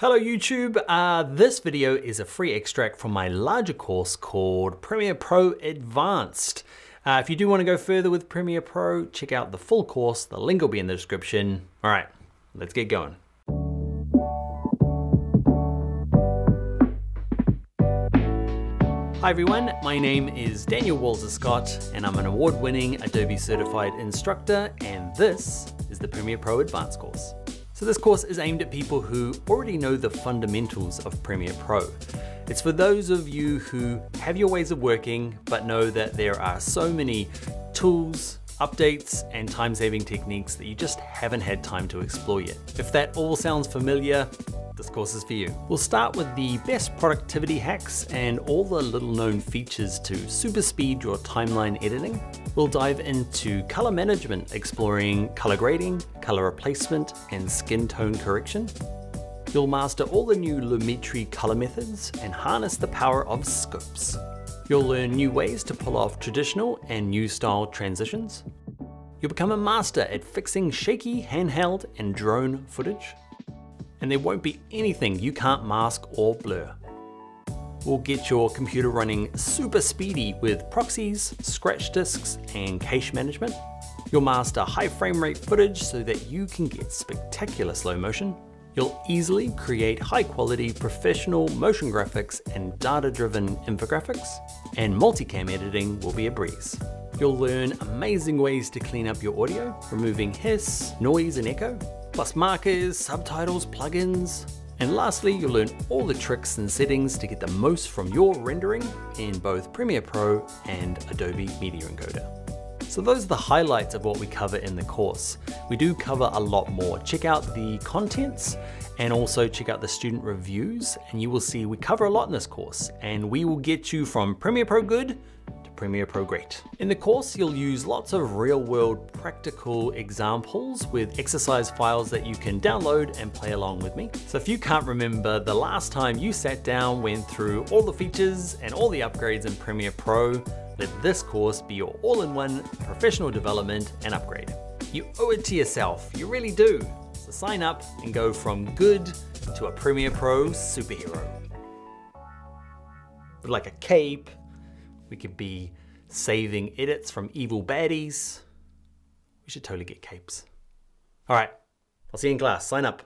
Hello YouTube, this video is a free extract from my larger course called Premiere Pro Advanced. If you do want to go further with Premiere Pro, check out the full course, the link will be in the description. All right, let's get going. Hi everyone, my name is Daniel Walter Scott and I'm an award-winning Adobe Certified Instructor and this is the Premiere Pro Advanced course. So this course is aimed at people who already know the fundamentals of Premiere Pro. It's for those of you who have your ways of working, but know that there are so many tools, updates, and time-saving techniques that you just haven't had time to explore yet. If that all sounds familiar, this course is for you. We'll start with the best productivity hacks and all the little-known features to superspeed your timeline editing. We'll dive into color management, exploring color grading, color replacement, and skin tone correction. You'll master all the new Lumetri color methods and harness the power of scopes. You'll learn new ways to pull off traditional and new style transitions. You'll become a master at fixing shaky handheld and drone footage. And there won't be anything you can't mask or blur. We'll get your computer running super speedy with proxies, scratch disks, and cache management. You'll master high frame rate footage so that you can get spectacular slow motion. You'll easily create high quality professional motion graphics and data-driven infographics, and multicam editing will be a breeze. You'll learn amazing ways to clean up your audio, removing hiss, noise, and echo, plus markers, subtitles, plugins, and lastly, you'll learn all the tricks and settings to get the most from your rendering in both Premiere Pro and Adobe Media Encoder. So those are the highlights of what we cover in the course. We do cover a lot more. Check out the contents and also check out the student reviews and you will see we cover a lot in this course and we will get you from Premiere Pro good to Premiere Pro great. In the course, you'll use lots of real-world practical examples with exercise files that you can download and play along with me. So if you can't remember the last time you sat down, went through all the features and all the upgrades in Premiere Pro, let this course be your all-in-one professional development and upgrade. You owe it to yourself, you really do. So sign up and go from good to a Premiere Pro superhero. With like a cape, we could be saving edits from evil baddies. We should totally get capes. All right, I'll see you in class, sign up.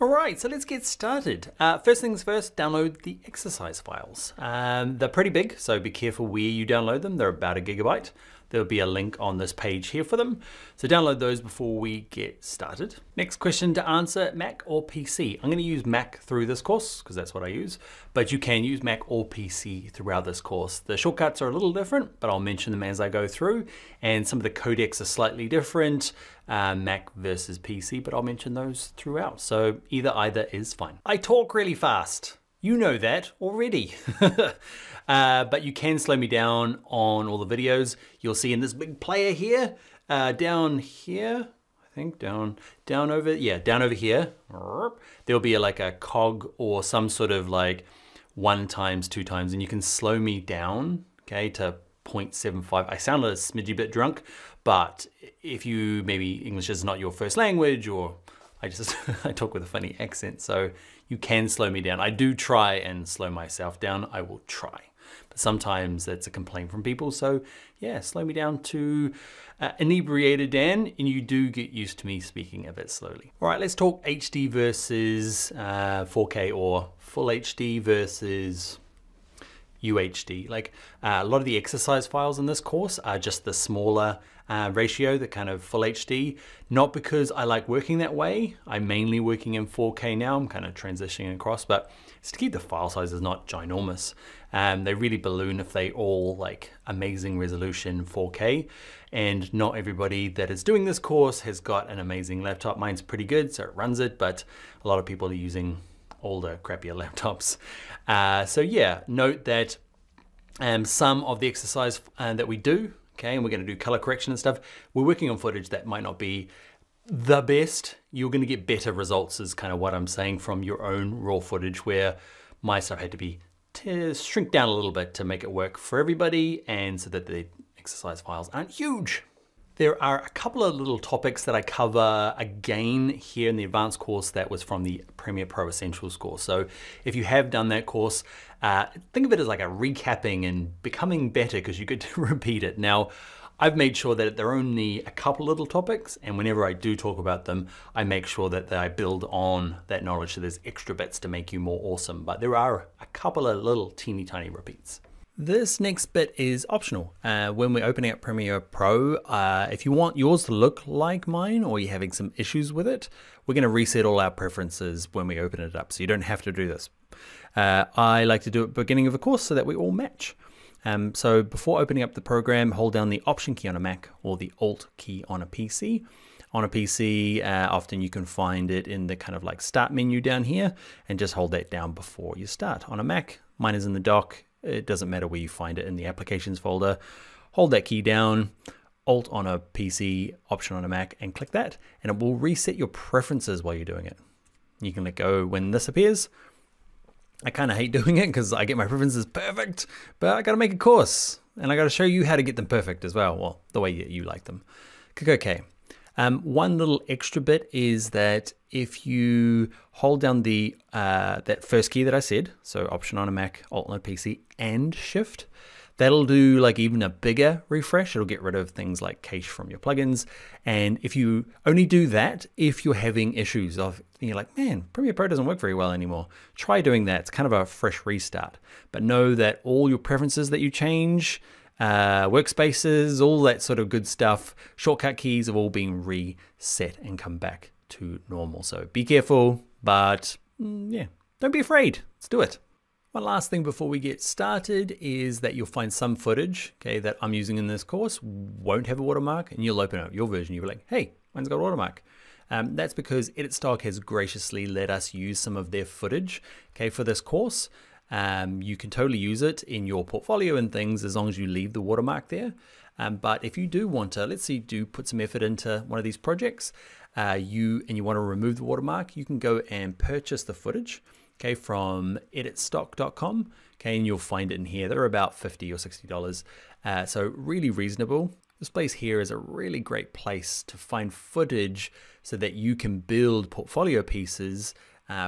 All right, so let's get started. First things first, download the exercise files. They're pretty big, so be careful where you download them. They're about a gigabyte. There'll be a link on this page here for them. So download those before we get started. Next question to answer, Mac or PC? I'm gonna use Mac through this course because that's what I use, but you can use Mac or PC throughout this course. The shortcuts are a little different, but I'll mention them as I go through, and some of the codecs are slightly different, Mac versus PC, but I'll mention those throughout. So either is fine. I talk really fast. You know that already, but you can slow me down on all the videos. You'll see in this big player here, down here, I think down over here, there'll be like a cog or some sort of like 1 times, 2 times, and you can slow me down, okay, to 0.75. I sound a smidgy bit drunk, but if you, maybe English is not your first language or I talk with a funny accent, so you can slow me down. I do try and slow myself down, I will try. But sometimes that's a complaint from people, so yeah, slow me down to inebriated Dan, and you do get used to me speaking a bit slowly. All right, let's talk HD versus 4K or full HD versus UHD. Like a lot of the exercise files in this course are just the smaller ratio, the kind of full HD, not because I like working that way. I'm mainly working in 4K now, I'm kind of transitioning across, but it's to keep the file sizes not ginormous. They really balloon if they all like amazing resolution 4K, and not everybody that is doing this course has got an amazing laptop. Mine's pretty good, so it runs it, but a lot of people are using older, crappier laptops. So yeah, note that some of the exercise that we do, okay, and we're gonna do color correction and stuff, we're working on footage that might not be the best. You're gonna get better results is kind of what I'm saying from your own raw footage, where my stuff had to be shrink down a little bit to make it work for everybody and so that the exercise files aren't huge. There are a couple of little topics that I cover again here in the advanced course that was from the Premiere Pro Essentials course. So if you have done that course, think of it as like a recapping and becoming better because you get to repeat it. Now, I've made sure that there are only a couple little topics, and whenever I do talk about them, I make sure that I build on that knowledge, so there's extra bits to make you more awesome. But there are a couple of little teeny tiny repeats. This next bit is optional. When we're opening up Premiere Pro, if you want yours to look like mine or you're having some issues with it, we're gonna reset all our preferences when we open it up, so you don't have to do this. I like to do it at the beginning of a course so that we all match. So before opening up the program, hold down the Option key on a Mac or the Alt key on a PC. On a PC, often you can find it in the kind of like Start menu down here, and just hold that down before you start. On a Mac, mine is in the dock. It doesn't matter where you find it in the Applications folder. Hold that key down, Alt on a PC, Option on a Mac, and click that, and it will reset your preferences while you're doing it. You can let go when this appears. I kind of hate doing it because I get my preferences perfect, but I got to make a course and I got to show you how to get them perfect as well. Well, the way you like them. Click OK. One little extra bit is that if you hold down the that first key that I said, so Option on a Mac, Alt on a PC, and Shift, that'll do like even a bigger refresh. It'll get rid of things like cache from your plugins. And if you only do that if you're having issues of, you're like, man, Premiere Pro doesn't work very well anymore. Try doing that. It's kind of a fresh restart. But know that all your preferences that you change, workspaces, all that sort of good stuff, shortcut keys have all been reset and come back to normal. So be careful, but yeah, don't be afraid. Let's do it. One last thing before we get started is that you'll find some footage, okay, that I'm using in this course won't have a watermark, and you'll open up your version. You'll be like, hey, mine's got a watermark. That's because EditStock has graciously let us use some of their footage, okay, for this course. You can totally use it in your portfolio and things as long as you leave the watermark there. But if you do want to, let's say you do put some effort into one of these projects, you want to remove the watermark, you can go and purchase the footage, okay, from EditStock.com, okay, and you'll find it in here. They're about $50 or $60, so really reasonable. This place here is a really great place to find footage so that you can build portfolio pieces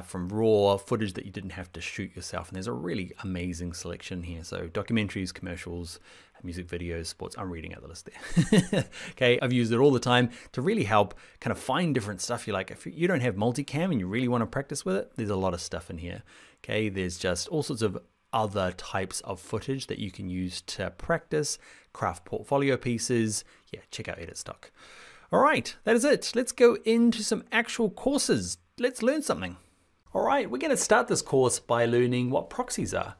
from raw footage that you didn't have to shoot yourself. And there's a really amazing selection here. So documentaries, commercials, music videos, sports. I'm reading out the list there. Okay, I've used it all the time to really help kind of find different stuff. You're like, if you don't have multicam and you really want to practice with it, there's a lot of stuff in here. Okay, there's just all sorts of other types of footage that you can use to practice, craft portfolio pieces. Yeah, check out EditStock. All right, that is it. Let's go into some actual courses. Let's learn something. All right, we're gonna start this course by learning what proxies are.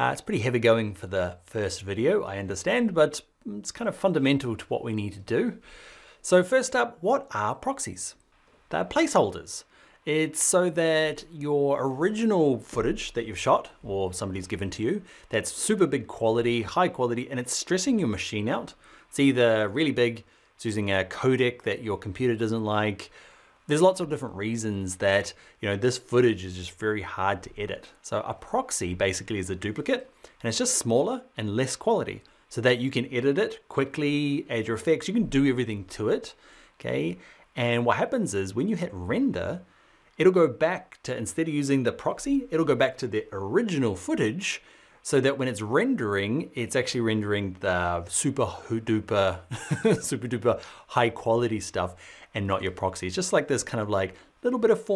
It's pretty heavy going for the first video, I understand, but it's kind of fundamental to what we need to do. So first up, what are proxies? They're placeholders. It's so that your original footage that you've shot or somebody's given to you, that's super big quality, high quality, and it's stressing your machine out. It's either really big, it's using a codec that your computer doesn't like. There's lots of different reasons that, you know, this footage is just very hard to edit. So a proxy basically is a duplicate, and it's just smaller and less quality so that you can edit it quickly, add your effects, you can do everything to it, okay? And what happens is when you hit render, it'll go back to, instead of using the proxy, it'll go back to the original footage so that when it's rendering, it's actually rendering the super duper high quality stuff and not your proxy. It's just like this kind of like little bit of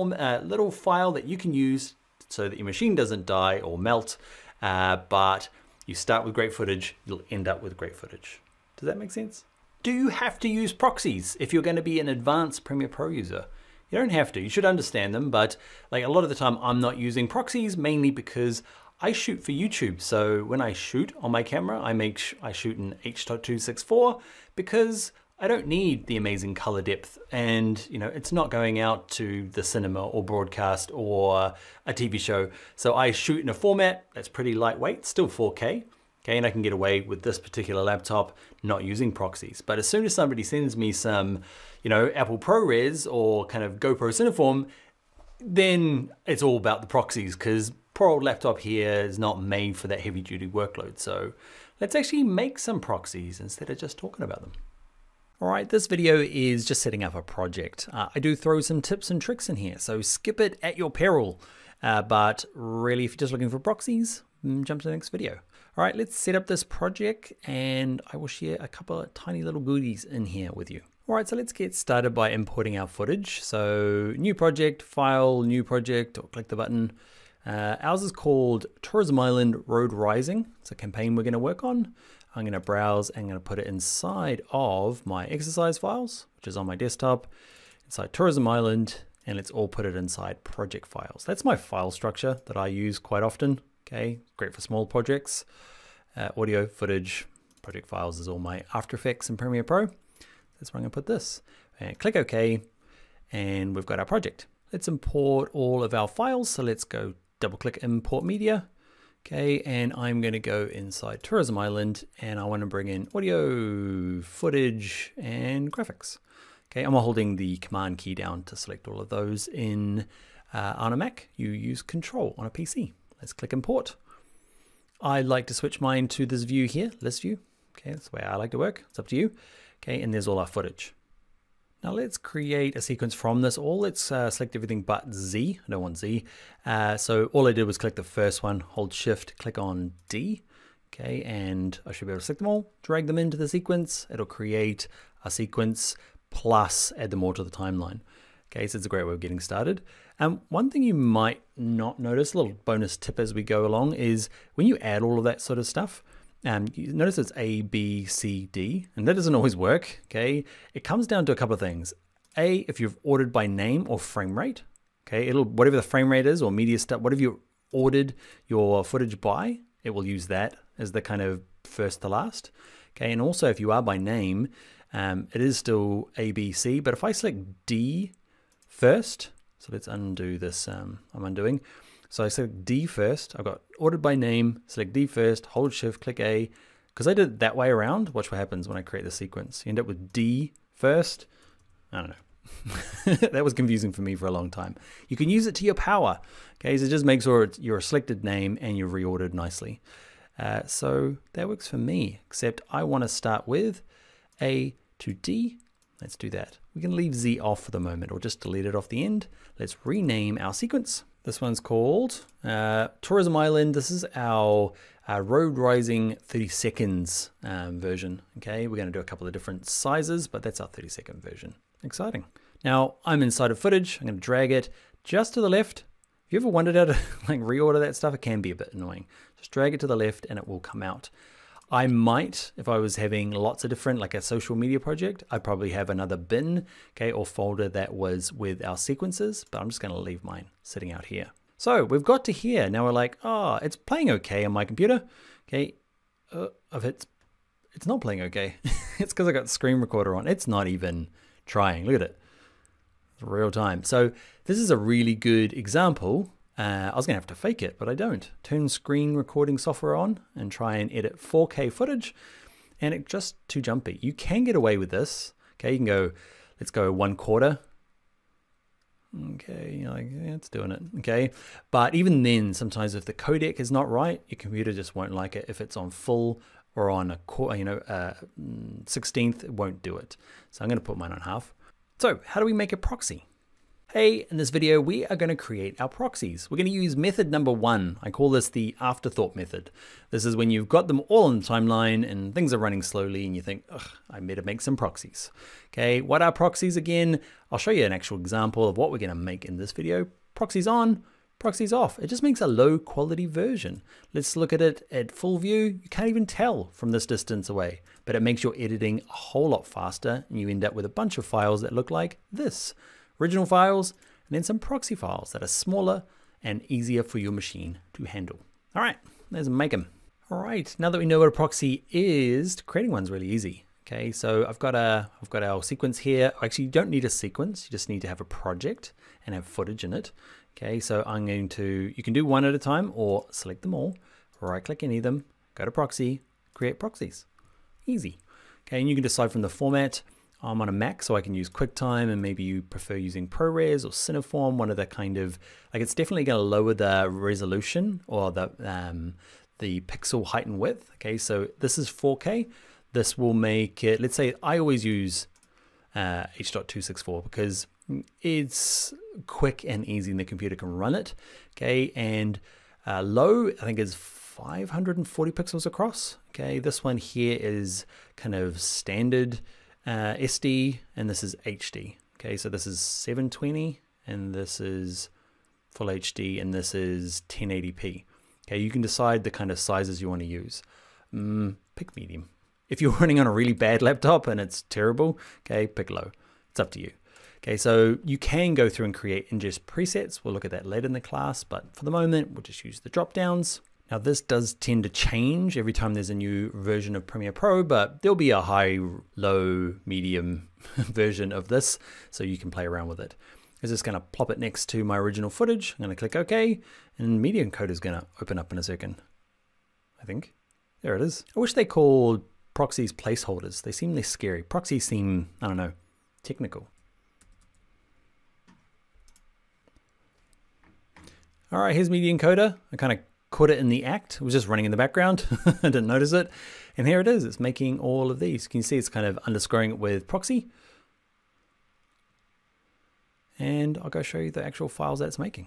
little file that you can use so that your machine doesn't die or melt, but you start with great footage, you'll end up with great footage. Does that make sense? Do you have to use proxies if you're gonna be an advanced Premiere Pro user? You don't have to, you should understand them, but like a lot of the time I'm not using proxies mainly because I shoot for YouTube, so when I shoot on my camera, I shoot in H.264 because I don't need the amazing color depth, and you know it's not going out to the cinema or broadcast or a TV show. So I shoot in a format that's pretty lightweight, still 4K, okay, and I can get away with this particular laptop not using proxies. But as soon as somebody sends me some, you know, Apple ProRes or kind of GoPro Cineform, then it's all about the proxies because poor old laptop here is not made for that heavy duty workload. So let's actually make some proxies instead of just talking about them. All right, this video is just setting up a project. I do throw some tips and tricks in here, so skip it at your peril. But really, if you're just looking for proxies, jump to the next video. All right, let's set up this project and I will share a couple of tiny little goodies in here with you. All right, so let's get started by importing our footage. So new project, file, new project, or click the button. Ours is called Tourism Island Road Rising. It's a campaign we're gonna work on. I'm gonna browse and I'm gonna put it inside of my exercise files, which is on my desktop, inside Tourism Island, and let's all put it inside project files. That's my file structure that I use quite often, okay? Great for small projects. Audio, footage, project files is all my After Effects and Premiere Pro. That's where I'm gonna put this. And click OK, and we've got our project. Let's import all of our files, so let's go double click import media. Okay, and I'm gonna go inside Tourism Island and I wanna bring in audio, footage, and graphics. Okay, I'm holding the command key down to select all of those in on a Mac. You use control on a PC. Let's click import. I like to switch mine to this view here, list view. Okay, that's the way I like to work, it's up to you. Okay, and there's all our footage. Now let's create a sequence from this all. Let's select everything but Z, I don't want Z. So all I did was click the first one, hold shift, click on D. Okay, and I should be able to select them all, drag them into the sequence. It'll create a sequence plus add them all to the timeline. Okay, so it's a great way of getting started. One thing you might not notice, a little bonus tip as we go along, is when you add all of that sort of stuff, you notice it's A, B, C, D, and that doesn't always work, okay? It comes down to a couple of things. A, if you've ordered by name or frame rate, okay, it'll, whatever the frame rate is or media stuff, whatever you ordered your footage by, it will use that as the kind of first to last, okay? And also if you are by name, it is still A, B, C, but if I select D first, so let's undo this, I'm undoing. So I select D first, I've got ordered by name, select D first, hold shift, click A. Because I did it that way around, watch what happens when I create the sequence. You end up with D first, I don't know. That was confusing for me for a long time. You can use it to your power, okay? So just make sure it's your selected name and you're reordered nicely. So that works for me, except I wanna start with A to D. Let's do that. We can leave Z off for the moment or just delete it off the end. Let's rename our sequence. This one's called Tourism Island. This is our Road Rising 30 seconds version. Okay, we're gonna do a couple of different sizes, but that's our 30-second version. Exciting. Now, I'm inside of footage. I'm gonna drag it just to the left. If you ever wondered how to like reorder that stuff, it can be a bit annoying. Just drag it to the left and it will come out. I might, if I was having lots of different, like a social media project, I'd probably have another bin, okay, or folder that was with our sequences, but I'm just gonna leave mine sitting out here. So we've got to here, now we're like, oh, it's playing okay on my computer, okay, it's not playing okay. It's because I got the screen recorder on, it's not even trying, look at it, it's real time. So this is a really good example. I was gonna have to fake it, but I don't. Turn screen recording software on and try and edit 4K footage, and it's just too jumpy. You can get away with this, okay? You can go, let's go 1/4. Okay, you're like, yeah, it's doing it, okay? But even then, sometimes if the codec is not right, your computer just won't like it. If it's on full or on a quarter, you know, 1/16, it won't do it. So I'm gonna put mine on half. So how do we make a proxy? Hey, in this video, we are gonna create our proxies. We're gonna use method number one. I call this the afterthought method. This is when you've got them all on the timeline and things are running slowly and you think, ugh, I better make some proxies. Okay, what are proxies again? I'll show you an actual example of what we're gonna make in this video. Proxies on, proxies off. It just makes a low quality version. Let's look at it at full view. You can't even tell from this distance away, but it makes your editing a whole lot faster and you end up with a bunch of files that look like this. Original files, and then some proxy files that are smaller and easier for your machine to handle. All right, let's make them. All right, now that we know what a proxy is, creating one's really easy. Okay, so I've got our sequence here. Actually, you don't need a sequence, you just need to have a project and have footage in it. Okay, so I'm going to, you can do one at a time or select them all, right click any of them, go to proxy, create proxies, easy. Okay, and you can decide from the format. I'm on a Mac, so I can use QuickTime, and maybe you prefer using ProRes or Cineform, one of the kind of, like it's definitely gonna lower the resolution or the pixel height and width, okay? So this is 4K. This will make it, let's say I always use H.264 because it's quick and easy and the computer can run it. Okay, and low I think is 540 pixels across. Okay, this one here is kind of standard SD and this is HD. Okay, so this is 720 and this is full HD and this is 1080p. Okay, you can decide the kind of sizes you want to use. Pick medium. If you're running on a really bad laptop and it's terrible, okay, pick low. It's up to you. Okay, so you can go through and create ingest presets. We'll look at that later in the class, but for the moment, we'll just use the drop downs. Now this does tend to change every time there's a new version of Premiere Pro, but there'll be a high, low, medium version of this, so you can play around with it. I'm just gonna plop it next to my original footage. I'm gonna click OK, and Media Encoder is gonna open up in a second, I think. There it is. I wish they called proxies placeholders. They seem less scary. Proxies seem, I don't know, technical. All right, here's Media Encoder. I kind of caught it in the act. It was just running in the background. I didn't notice it. And here it is. It's making all of these. Can you see it's kind of underscoring it with proxy? And I'll go show you the actual files that it's making.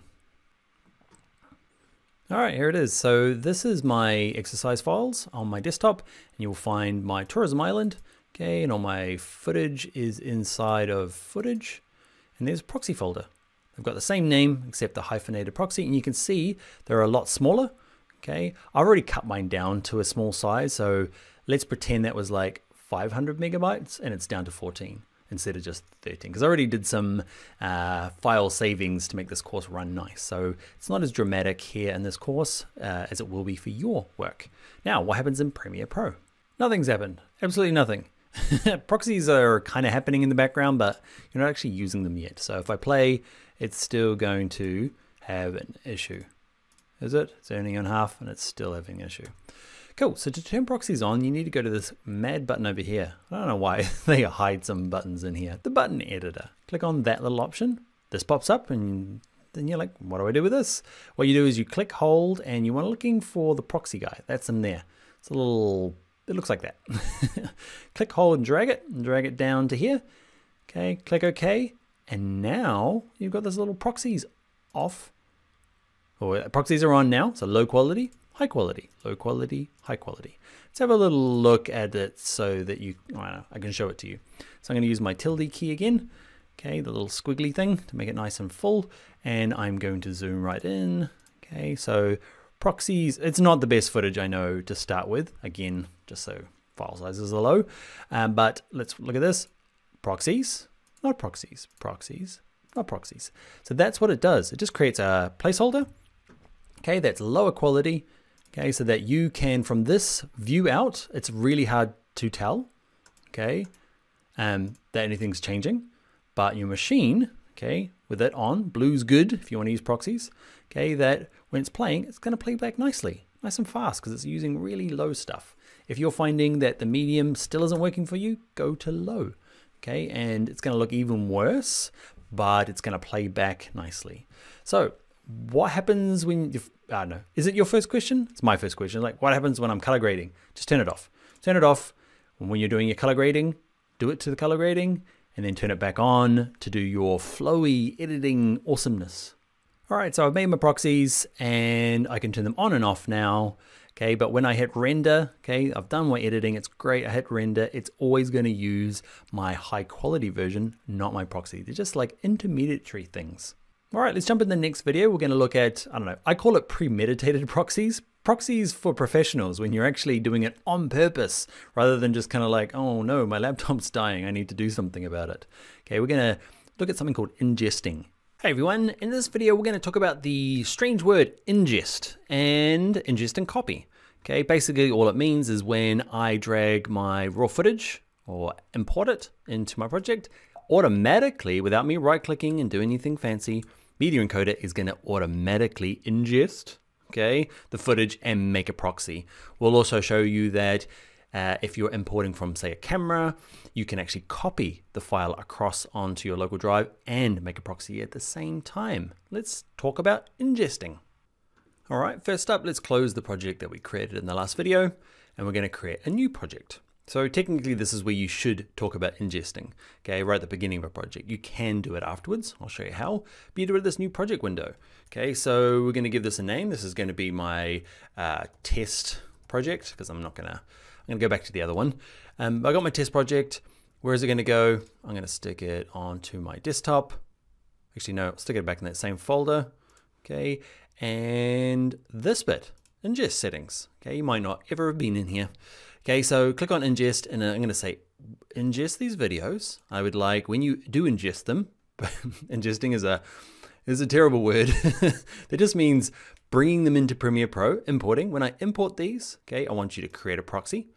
All right, here it is. So this is my exercise files on my desktop, and you'll find my tourism island. Okay, and all my footage is inside of footage, and there's a proxy folder. I've got the same name except the hyphenated proxy, and you can see they're a lot smaller. Okay, I've already cut mine down to a small size, so let's pretend that was like 500 megabytes, and it's down to 14 instead of just 13, because I already did some file savings to make this course run nice. So it's not as dramatic here in this course as it will be for your work. Now, what happens in Premiere Pro? Nothing's happened, absolutely nothing. Proxies are kind of happening in the background, but you're not actually using them yet. So if I play, it's still going to have an issue. Is it? It's only on half and it's still having an issue. Cool, so to turn proxies on, you need to go to this mad button over here. I don't know why they hide some buttons in here. The button editor. Click on that little option. This pops up and then you're like, what do I do with this? What you do is you click hold and you are looking for the proxy guy. That's in there. It's a little, it looks like that. Click hold and drag it down to here. Okay, click OK. And now you've got this little proxies off. Or proxies are on now, so low quality. High quality, low quality, high quality. Let's have a little look at it so that you, I can show it to you. So I'm going to use my tilde key again. Okay, the little squiggly thing to make it nice and full. And I'm going to zoom right in. Okay, so proxies, it's not the best footage I know to start with. Again, just so file sizes are low. But let's look at this. Proxies, not proxies, proxies, not proxies. So that's what it does. It just creates a placeholder. Okay, that's lower quality. Okay, so that you can, from this view out, it's really hard to tell, okay, that anything's changing. But your machine, okay, with it on, blue's good if you want to use proxies, okay, that when it's playing, it's going to play back nicely, nice and fast, because it's using really low stuff. If you're finding that the medium still isn't working for you, go to low, okay, and it's going to look even worse, but it's going to play back nicely. So what happens when you, I don't know, is it your first question? It's my first question. Like, what happens when I'm color grading? Just turn it off. Turn it off. When you're doing your color grading, do it to the color grading and then turn it back on to do your flowy editing awesomeness. All right, so I've made my proxies and I can turn them on and off now. Okay, but when I hit render, okay, I've done my editing, it's great, I hit render, it's always gonna use my high quality version, not my proxy. They're just like intermediary things. All right, let's jump in the next video. We're going to look at, I don't know, I call it premeditated proxies. Proxies for professionals when you're actually doing it on purpose rather than just kind of like, oh no, my laptop's dying. I need to do something about it. Okay, we're going to look at something called ingesting. Hey everyone, in this video, we're going to talk about the strange word ingest and ingest and copy. Okay, basically all it means is when I drag my raw footage or import it into my project, automatically, without me right-clicking and doing anything fancy, Media Encoder is going to automatically ingest, okay, the footage and make a proxy. We'll also show you that if you're importing from, say, a camera, you can actually copy the file across onto your local drive and make a proxy at the same time. Let's talk about ingesting. All right, first up, let's close the project that we created in the last video, and we're going to create a new project. So technically this is where you should talk about ingesting, okay, right at the beginning of a project. You can do it afterwards, I'll show you how, but you do it at this new project window. Okay, so we're gonna give this a name. This is gonna be my test project, because I'm gonna go back to the other one. I got my test project. Where is it gonna go? I'm gonna stick it onto my desktop. Actually, no, stick it back in that same folder, okay? And this bit, ingest settings, okay? You might not ever have been in here. Okay, so click on ingest, and I'm gonna say, ingest these videos. I would like, when you do ingest them, ingesting is a terrible word. That just means bringing them into Premiere Pro, importing. When I import these, okay, I want you to create a proxy.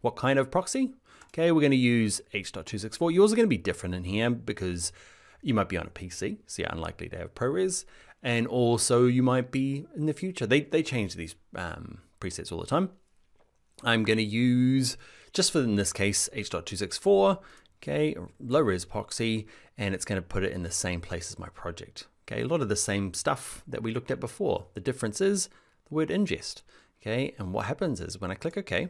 What kind of proxy? Okay, we're gonna use H.264. Yours are gonna be different in here because you might be on a PC, so you're unlikely to have ProRes. And also you might be in the future. They change these presets all the time. I'm going to use, just for in this case, H.264, okay, low res proxy, and it's going to put it in the same place as my project. Okay, a lot of the same stuff that we looked at before. The difference is the word ingest, okay, and what happens is when I click OK,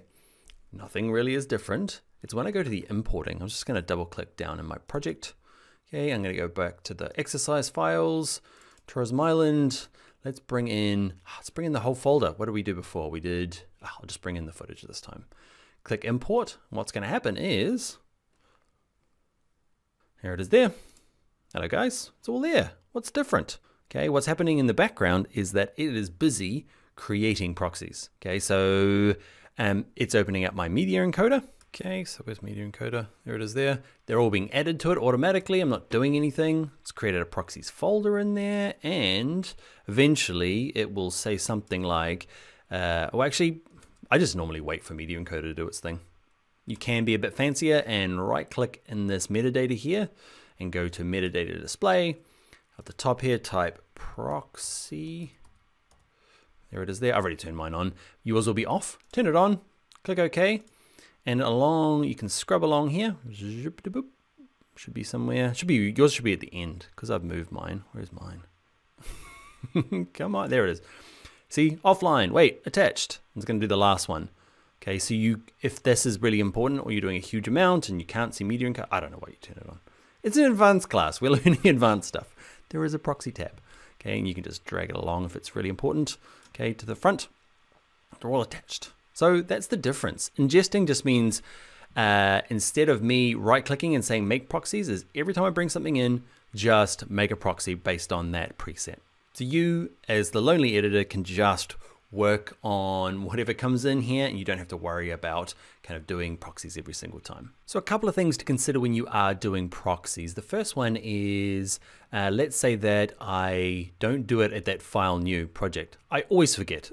nothing really is different. It's when I go to the importing, I'm just going to double click down in my project. Okay, I'm going to go back to the exercise files, Tourism Island. Let's bring in the whole folder. What did we do before? We did, I'll just bring in the footage this time. Click import. What's gonna happen is, here it is there. Hello guys, it's all there. What's different? Okay, what's happening in the background is that it is busy creating proxies. Okay, so it's opening up my media encoder. Okay, so where's media encoder? There it is there. They're all being added to it automatically. I'm not doing anything. It's created a proxies folder in there, and eventually it will say something like, well, actually, I just normally wait for media encoder to do its thing. You can be a bit fancier and right click in this metadata here and go to metadata display. At the top here, type proxy. There it is there. I've already turned mine on. Yours will be off. Turn it on, click OK. And along, you can scrub along here. Should be somewhere. Yours should be at the end because I've moved mine. Where's mine? Come on, there it is. See, offline. Wait, attached. It's going to do the last one. Okay, so if this is really important, or you're doing a huge amount and you can't see media encoder, I don't know why you turn it on. It's an advanced class. We're learning advanced stuff. There is a proxy tab. Okay, and you can just drag it along if it's really important. Okay, to the front. They're all attached. So that's the difference. Ingesting just means instead of me right-clicking and saying make proxies, is every time I bring something in, just make a proxy based on that preset. So you, as the lonely editor, can just work on whatever comes in here, and you don't have to worry about kind of doing proxies every single time. So a couple of things to consider when you are doing proxies. The first one is, let's say that I don't do it at that file new project. I always forget,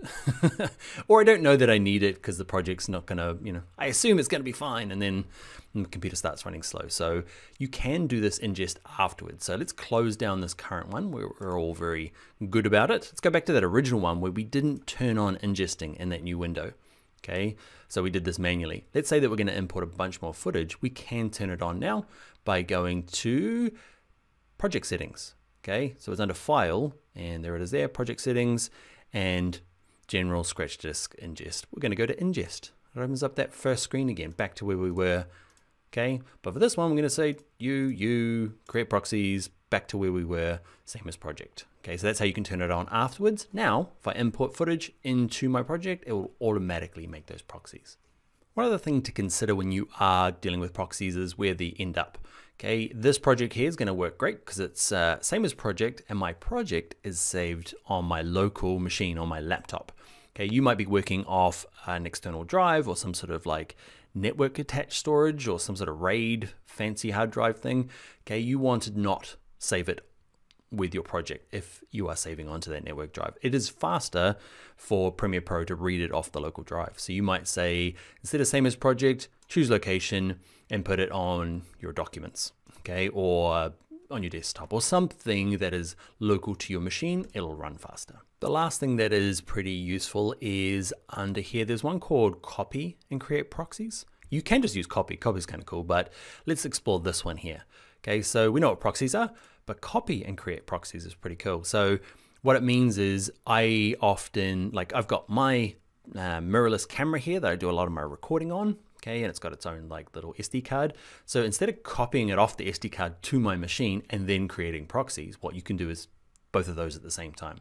or I don't know that I need it because the project's not gonna, you know, I assume it's gonna be fine, and then the computer starts running slow. So you can do this ingest afterwards. So let's close down this current one. We're all very good about it. Let's go back to that original one where we didn't turn on ingesting in that new window. Okay, so we did this manually. Let's say that we're gonna import a bunch more footage. We can turn it on now by going to project settings. Okay, so it's under file, and there it is there, project settings, and general scratch disk ingest. We're gonna go to ingest. It opens up that first screen again, back to where we were. Okay, but for this one, I'm gonna say you, create proxies, back to where we were, same as project. Okay, so that's how you can turn it on afterwards. Now, if I import footage into my project, it will automatically make those proxies. One other thing to consider when you are dealing with proxies is where they end up. Okay, this project here is gonna work great because it's same as project, and my project is saved on my local machine, on my laptop. Okay, you might be working off an external drive or some sort of like network attached storage or some sort of RAID fancy hard drive thing. Okay, you want to not save it with your project if you are saving onto that network drive. It is faster for Premiere Pro to read it off the local drive. So you might say, instead of same as project, choose location and put it on your documents, okay, or on your desktop or something that is local to your machine, it'll run faster. The last thing that is pretty useful is under here, there's one called copy and create proxies. You can just use copy. Copy is kind of cool, but let's explore this one here. Okay, so we know what proxies are, but copy and create proxies is pretty cool. So what it means is I've got my mirrorless camera here that I do a lot of my recording on. Okay, and it's got its own like little SD card. So instead of copying it off the SD card to my machine and then creating proxies, what you can do is both of those at the same time.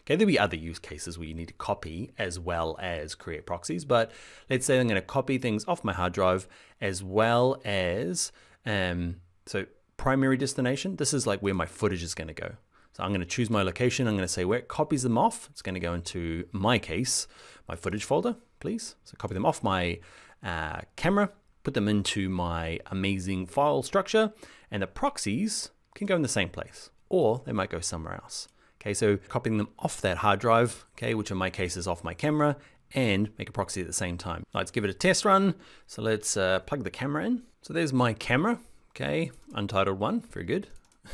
Okay, there'll be other use cases where you need to copy as well as create proxies, but let's say I'm going to copy things off my hard drive as well as, so primary destination, this is like where my footage is going to go. So I'm going to choose my location, I'm going to say where it copies them off. It's going to go into my case, my footage folder, please. So copy them off my camera, put them into my amazing file structure, and the proxies can go in the same place, or they might go somewhere else. Okay, so copying them off that hard drive, okay, which in my case is off my camera, and make a proxy at the same time. Let's give it a test run. So let's plug the camera in. So there's my camera, okay, untitled one, very good.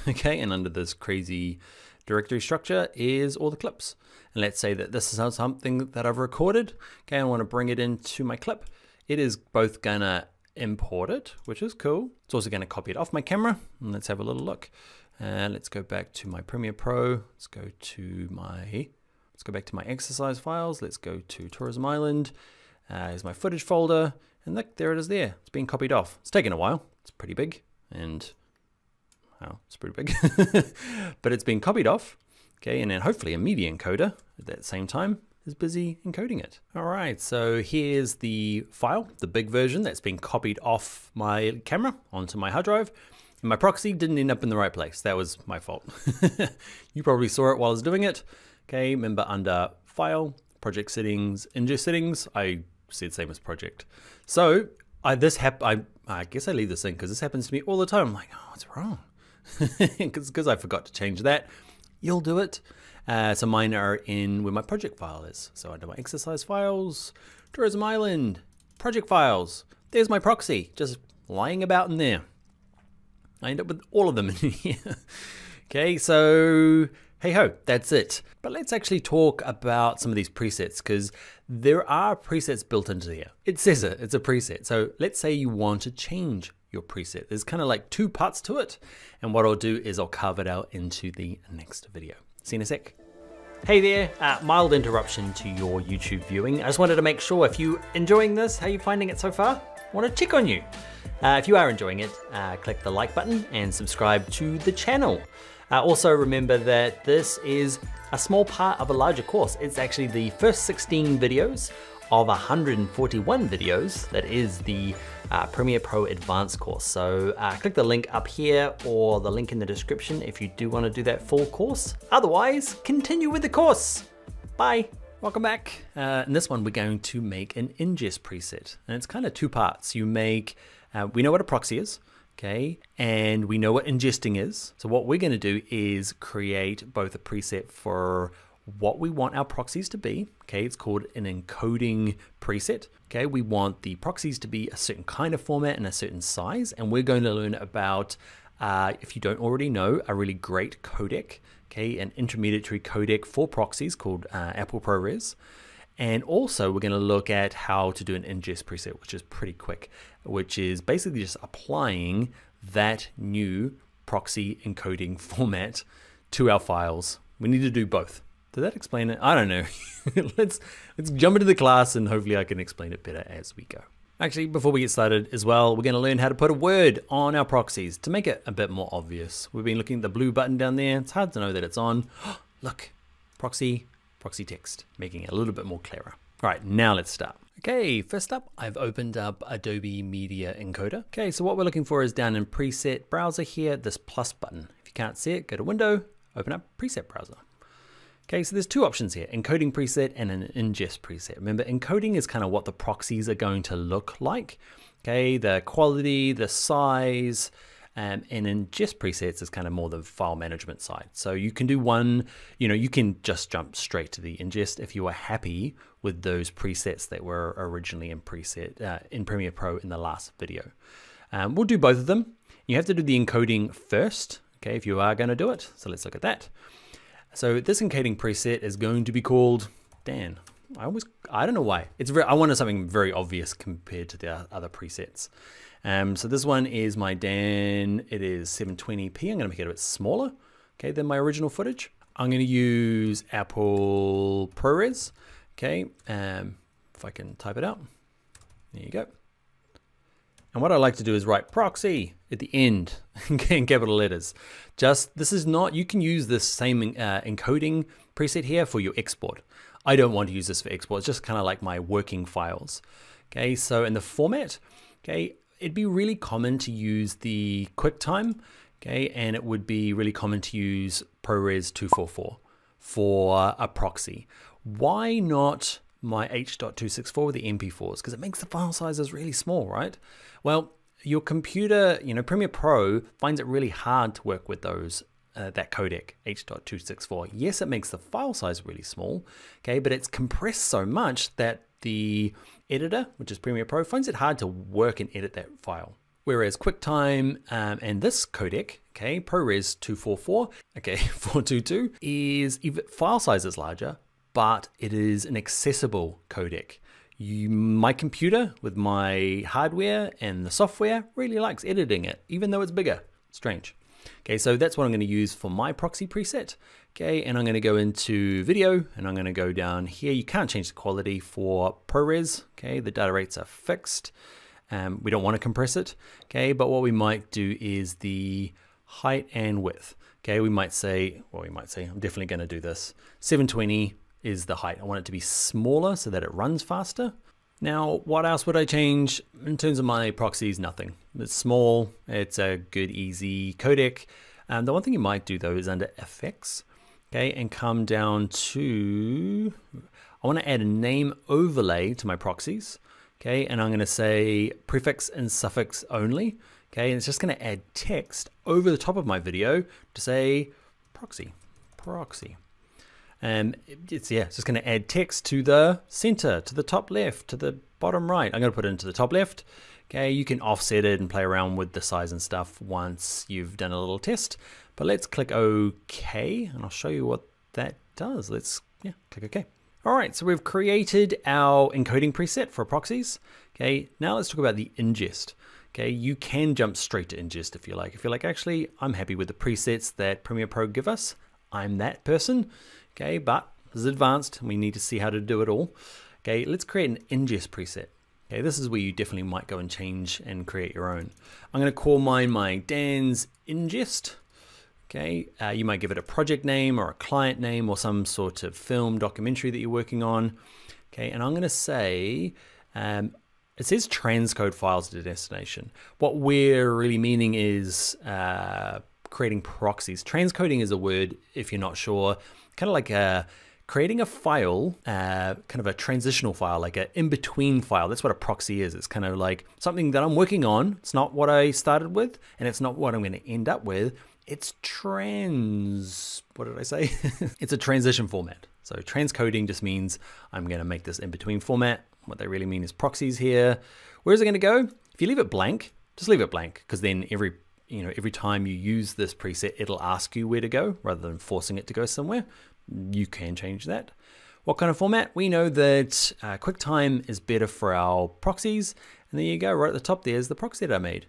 Okay, and under this crazy directory structure is all the clips. And let's say that this is something that I've recorded. Okay, I want to bring it into my clip. It is both gonna import it, which is cool. It's also gonna copy it off my camera. And let's have a little look. And let's go back to my Premiere Pro. Let's go to my, let's go back to my exercise files. Let's go to Tourism Island. Here's my footage folder. And look, there it is there. It's been copied off. It's taken a while. It's pretty big. And wow, it's pretty big. But it's been copied off. Okay, and then hopefully a media encoder at that same time is busy encoding it. All right, so here's the file, the big version that's been copied off my camera onto my hard drive. And my proxy didn't end up in the right place. That was my fault. You probably saw it while I was doing it. Okay, remember under File, Project Settings, Ingest Settings, I said same as Project. So I guess I leave this in because this happens to me all the time. I'm like, oh, what's wrong? Because I forgot to change that. You'll do it. So mine are in where my project file is. So under my exercise files, Tourism Island, project files. There's my proxy, just lying about in there. I end up with all of them in here. Okay, so hey ho, that's it. But let's actually talk about some of these presets because there are presets built into here. It says it, it's a preset. So let's say you want to change your preset. There's kind of like two parts to it. And what I'll do is I'll carve it out into the next video. See you in a sec. Hey there, mild interruption to your YouTube viewing. I just wanted to make sure if you're enjoying this, how you're finding it so far, I want to check on you. If you are enjoying it, click the like button and subscribe to the channel. Also remember that this is a small part of a larger course. It's actually the first 16 videos of 141 videos. That is the Premiere Pro Advanced course. So click the link up here or the link in the description if you do want to do that full course. Otherwise, continue with the course. Bye. Welcome back. In this one, we're going to make an ingest preset. And it's kind of two parts. You make, we know what a proxy is, okay? And we know what ingesting is. So what we're gonna do is create both a preset for what we want our proxies to be. Okay, it's called an encoding preset. Okay, we want the proxies to be a certain kind of format and a certain size. And we're going to learn about, if you don't already know, a really great codec, okay, an intermediary codec for proxies called Apple ProRes. And also we're gonna look at how to do an ingest preset, which is pretty quick, which is basically just applying that new proxy encoding format to our files. We need to do both. Did that explain it? I don't know. Let's jump into the class and hopefully I can explain it better as we go. Actually, before we get started as well, we're gonna learn how to put a word on our proxies to make it a bit more obvious. We've been looking at the blue button down there. It's hard to know that it's on. Look, proxy text, making it a little bit more clearer. All right, now let's start. Okay, first up, I've opened up Adobe Media Encoder. Okay, so what we're looking for is down in Preset Browser here, this plus button. If you can't see it, go to Window, open up Preset Browser. Okay, so there's two options here, encoding preset and an ingest preset. Remember, encoding is kind of what the proxies are going to look like. Okay, the quality, the size, and ingest presets is kind of more the file management side. So you can do one, you know, you can just jump straight to the ingest if you are happy with those presets that were originally in preset in Premiere Pro in the last video. We'll do both of them. You have to do the encoding first, okay, if you are gonna do it. So let's look at that. So this encoding preset is going to be called Dan. I don't know why. I wanted something very obvious compared to the other presets. So this one is my Dan. It is 720p. I'm gonna make it a bit smaller, okay, than my original footage. I'm gonna use Apple ProRes, okay. If I can type it out, there you go. And what I like to do is write proxy at the end in capital letters. You can use this same encoding preset here for your export. I don't want to use this for export. It's just kind of like my working files. Okay, so in the format, okay, it'd be really common to use the QuickTime, okay, and it would be really common to use ProRes 244 for a proxy. Why not my H.264 with the MP4s? Because it makes the file sizes really small, right? Well, your computer, you know, Premiere Pro finds it really hard to work with those that codec H.264. Yes, it makes the file size really small, okay, but it's compressed so much that the editor, which is Premiere Pro, finds it hard to work and edit that file. Whereas QuickTime and this codec, okay, ProRes 244, okay, 422, is file size is larger, but it is an accessible codec. My computer with my hardware and the software really likes editing it, even though it's bigger. Strange. Okay, so that's what I'm going to use for my proxy preset. Okay, and I'm going to go into video and I'm going to go down here. You can't change the quality for ProRes. Okay, the data rates are fixed. We don't want to compress it. Okay, but what we might do is the height and width. Okay, we might say, I'm definitely going to do this. 720. Is the height. I want it to be smaller so that it runs faster. Now, what else would I change in terms of my proxies? Nothing. It's small. It's a good, easy codec. The one thing you might do though is under effects, okay, and come down to, I want to add a name overlay to my proxies, okay, and I'm going to say prefix and suffix only, okay, and it's just going to add text over the top of my video to say proxy. It's just going to add text to the center, to the top left, to the bottom right. I'm going to put it into the top left. Okay, you can offset it and play around with the size and stuff once you've done a little test. But let's click OK, and I'll show you what that does. Let's click OK. All right, so we've created our encoding preset for proxies. Okay, now let's talk about the ingest. Okay, you can jump straight to ingest if you like. If you're like, actually, I'm happy with the presets that Premiere Pro give us. I'm that person. Okay, but this is advanced and we need to see how to do it all. Okay, let's create an ingest preset. Okay, this is where you definitely might go and change and create your own. I'm going to call mine my Dan's ingest. Okay, you might give it a project name or a client name or some sort of film documentary that you're working on. Okay, and I'm going to say, it says transcode files to destination. What we're really meaning is creating proxies. Transcoding is a word, if you're not sure. Kind of like creating a file, kind of a transitional file, like an in-between file. That's what a proxy is. It's kind of like something that I'm working on. It's not what I started with, and it's not what I'm going to end up with. It's it's a transition format. So transcoding just means I'm going to make this in-between format. What they really mean is proxies here. Where is it going to go? If you leave it blank, just leave it blank, because then every time you use this preset, it'll ask you where to go rather than forcing it to go somewhere. You can change that. What kind of format? We know that QuickTime is better for our proxies. And there you go, right at the top, there's the proxy that I made.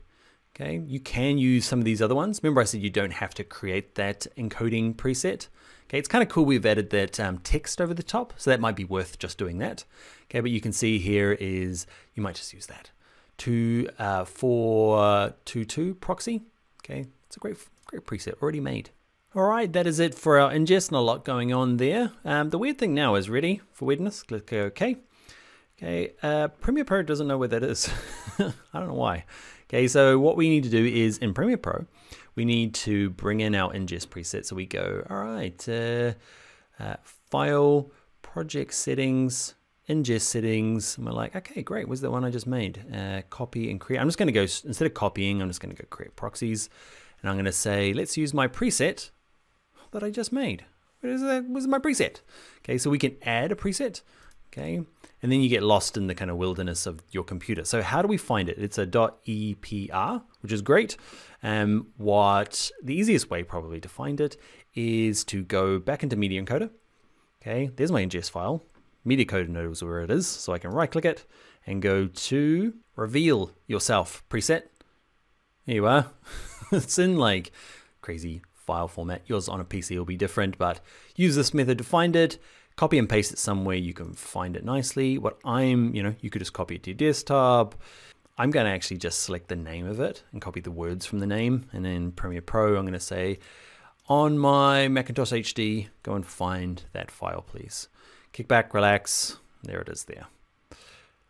Okay, you can use some of these other ones. Remember I said you don't have to create that encoding preset. Okay, it's kind of cool we've added that text over the top, so that might be worth just doing that. Okay, but you can see here is, you might just use that. 422 proxy. Okay, it's a great preset already made. All right, that is it for our ingest, and a lot going on there. The weird thing now is ready for weirdness. Click OK. Okay, Premiere Pro doesn't know where that is. I don't know why. Okay, so what we need to do is in Premiere Pro, we need to bring in our ingest preset. So we go, all right, File, Project Settings, ingest settings, and we're like, okay, great, where's the one I just made? Copy and create. I'm just gonna go, instead of copying, I'm just gonna go create proxies, and I'm gonna say, let's use my preset that I just made. Where's my preset? Okay, so we can add a preset, okay? And then you get lost in the kind of wilderness of your computer. So how do we find it? It's a .EPR, which is great. The easiest way probably to find it is to go back into Media Encoder. Okay, there's my ingest file. Media Encoder knows where it is, so I can right click it and go to reveal yourself preset. Here you are. It's in like crazy file format. Yours on a PC will be different, but use this method to find it. Copy and paste it somewhere you can find it nicely. You could just copy it to your desktop. I'm going to actually just select the name of it and copy the words from the name. And in Premiere Pro, I'm going to say, on my Macintosh HD, go and find that file, please. Kick back, relax. There it is there.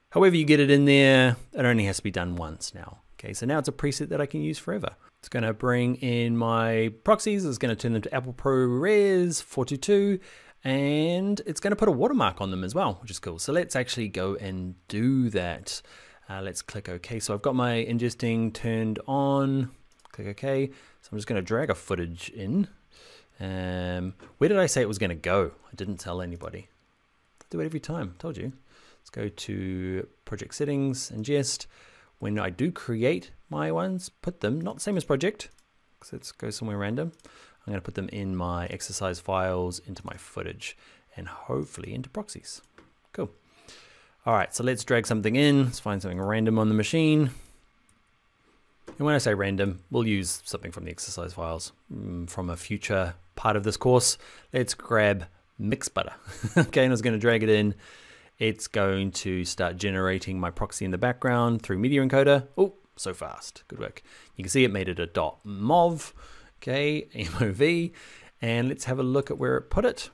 However you get it in there, it only has to be done once now. Okay, so now it's a preset that I can use forever. It's going to bring in my proxies. It's going to turn them to Apple ProRes 422. And it's going to put a watermark on them as well, which is cool. So let's actually go and do that. Let's click OK. So I've got my ingesting turned on. Click OK. So I'm just going to drag a footage in. Where did I say it was going to go? I didn't tell anybody. I do it every time. Told you. Let's go to Project Settings, Ingest. When I do create my ones, put them, not the same as project, because let's go somewhere random. I'm going to put them in my exercise files, into my footage, and hopefully into proxies. Cool. All right, so let's drag something in. Let's find something random on the machine. And when I say random, we'll use something from the exercise files from a future part of this course. Let's grab mix butter. Okay, and I was going to drag it in. It's going to start generating my proxy in the background through Media Encoder. Oh, so fast. Good work. You can see it made it a .mov. Okay, MOV. And let's have a look at where it put it.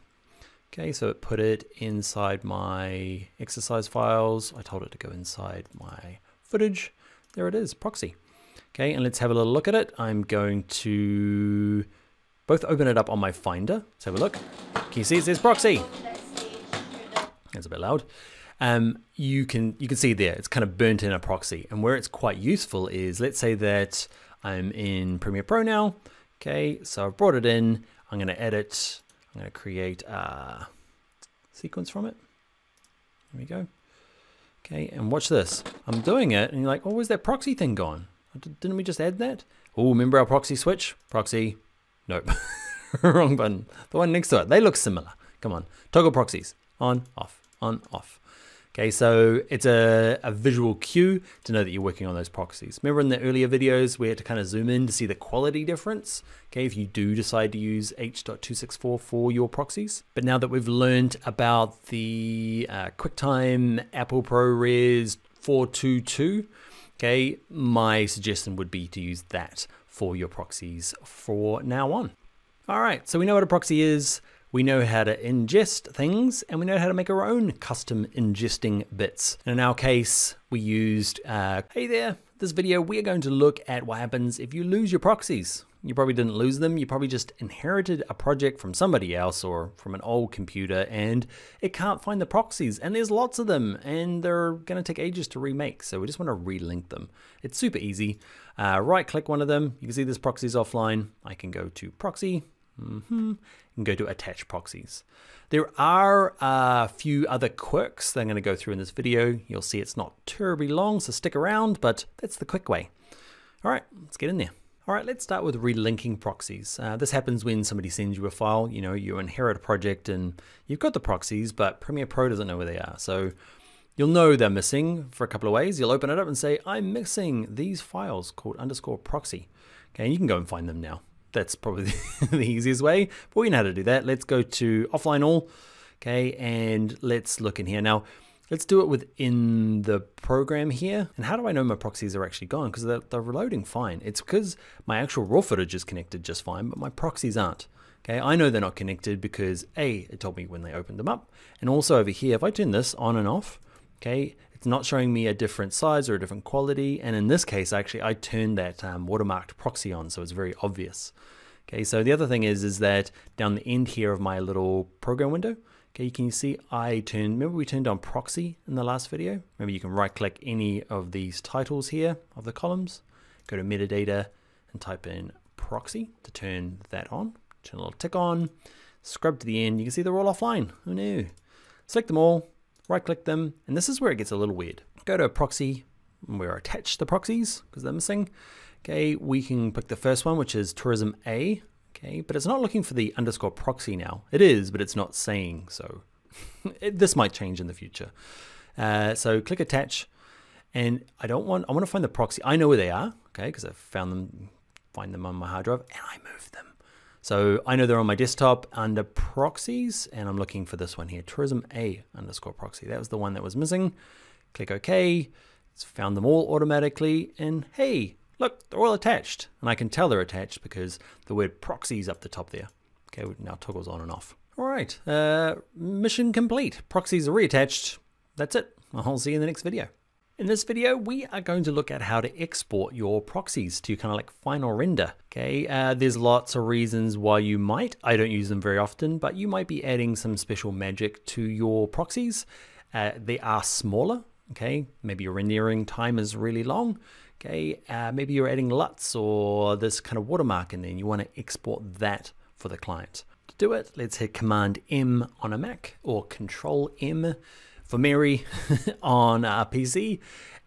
Okay, so it put it inside my exercise files. I told it to go inside my footage. There it is, proxy. Okay, and let's have a little look at it. I'm going to both open it up on my Finder. Let's have a look. Can you see it says proxy? It's a bit loud. You can see there, it's kind of burnt in a proxy. And where it's quite useful is, let's say that I'm in Premiere Pro now. Okay, so I've brought it in. I'm going to edit. I'm going to create a sequence from it. There we go. Okay, and watch this. I'm doing it, and you're like, oh, where's that proxy thing gone? Didn't we just add that? Oh, remember our proxy switch? Proxy. Nope. Wrong button. The one next to it. They look similar. Come on. Toggle proxies. On, off, on, off. Okay, so it's a visual cue to know that you're working on those proxies. Remember in the earlier videos, we had to kind of zoom in to see the quality difference, okay, if you do decide to use H.264 for your proxies. But now that we've learned about the QuickTime Apple ProRes 422, okay, my suggestion would be to use that for your proxies for now on. All right, so we know what a proxy is. We know how to ingest things, and we know how to make our own custom ingesting bits. And in our case, we used, hey there, this video, we're going to look at what happens if you lose your proxies. You probably didn't lose them. You probably just inherited a project from somebody else or from an old computer, and it can't find the proxies. And there's lots of them, and they're going to take ages to remake. So we just want to relink them. It's super easy. Right-click one of them. You can see this proxy's offline. I can go to proxy. And go to attach proxies. There are a few other quirks that I'm going to go through in this video. You'll see it's not terribly long, so stick around, but that's the quick way. All right, let's get in there. All right, let's start with relinking proxies. This happens when somebody sends you a file. You know, you inherit a project and you've got the proxies, but Premiere Pro doesn't know where they are. So you'll know they're missing for a couple of ways. You'll open it up and say, I'm missing these files called _proxy. Okay, and you can go and find them now. That's probably the easiest way, but we know how to do that. Let's go to offline all, okay, and let's look in here. Now, let's do it within the program here. And how do I know my proxies are actually gone? Because they're reloading fine. It's because my actual raw footage is connected just fine, but my proxies aren't. Okay, I know they're not connected because A, it told me when they opened them up. And also over here, if I turn this on and off, okay, it's not showing me a different size or a different quality. And in this case, actually, I turned that watermarked proxy on, so it's very obvious. Okay, so the other thing is that down the end here of my little program window, okay, can you see I turned, remember we turned on proxy in the last video? Remember you can right-click any of these titles here of the columns, go to metadata and type in proxy to turn that on, turn a little tick on, scrub to the end, you can see they're all offline, who knew? Select them all, right-click them, and this is where it gets a little weird. Go to a proxy, where I attach the proxies, because they're missing. Okay, we can pick the first one, which is Tourism A, okay, but it's not looking for the _proxy now. It is, but it's not saying, so this might change in the future. So click attach, and I want to find the proxy. I know where they are, okay, because I found them, find them on my hard drive, and I moved them. So I know they're on my desktop under proxies, and I'm looking for this one here, Tourism A _proxy. That was the one that was missing. Click OK, It's found them all automatically, and hey, look, they're all attached. And I can tell they're attached because the word proxies up the top there. Okay, now toggles on and off. All right, mission complete. Proxies are reattached. That's it. I'll see you in the next video. In this video, we are going to look at how to export your proxies to kind of like final render. Okay, there's lots of reasons why you might. I don't use them very often, but you might be adding some special magic to your proxies. They are smaller. Okay, maybe your rendering time is really long. Okay, maybe you're adding LUTs or this kind of watermark, and then you want to export that for the client. To do it, let's hit Command M on a Mac or Control M for Mary on our PC,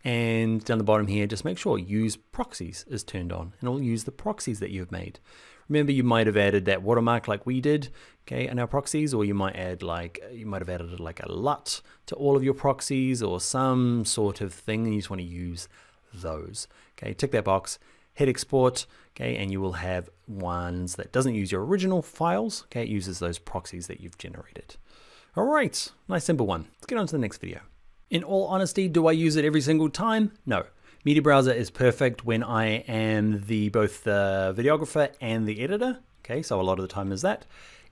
and down the bottom here, just make sure Use Proxies is turned on, and it'll use the proxies that you've made. Remember, you might have added that watermark like we did, okay, in our proxies, or you might add like, you might have added like a LUT to all of your proxies or some sort of thing, and you just want to use those. Okay, tick that box, hit export, okay, and you will have ones that doesn't use your original files, okay, it uses those proxies that you've generated. All right, nice simple one. Let's get on to the next video. In all honesty, do I use it every single time? No. Media Browser is perfect when I am both the videographer and the editor. Okay, so a lot of the time is that.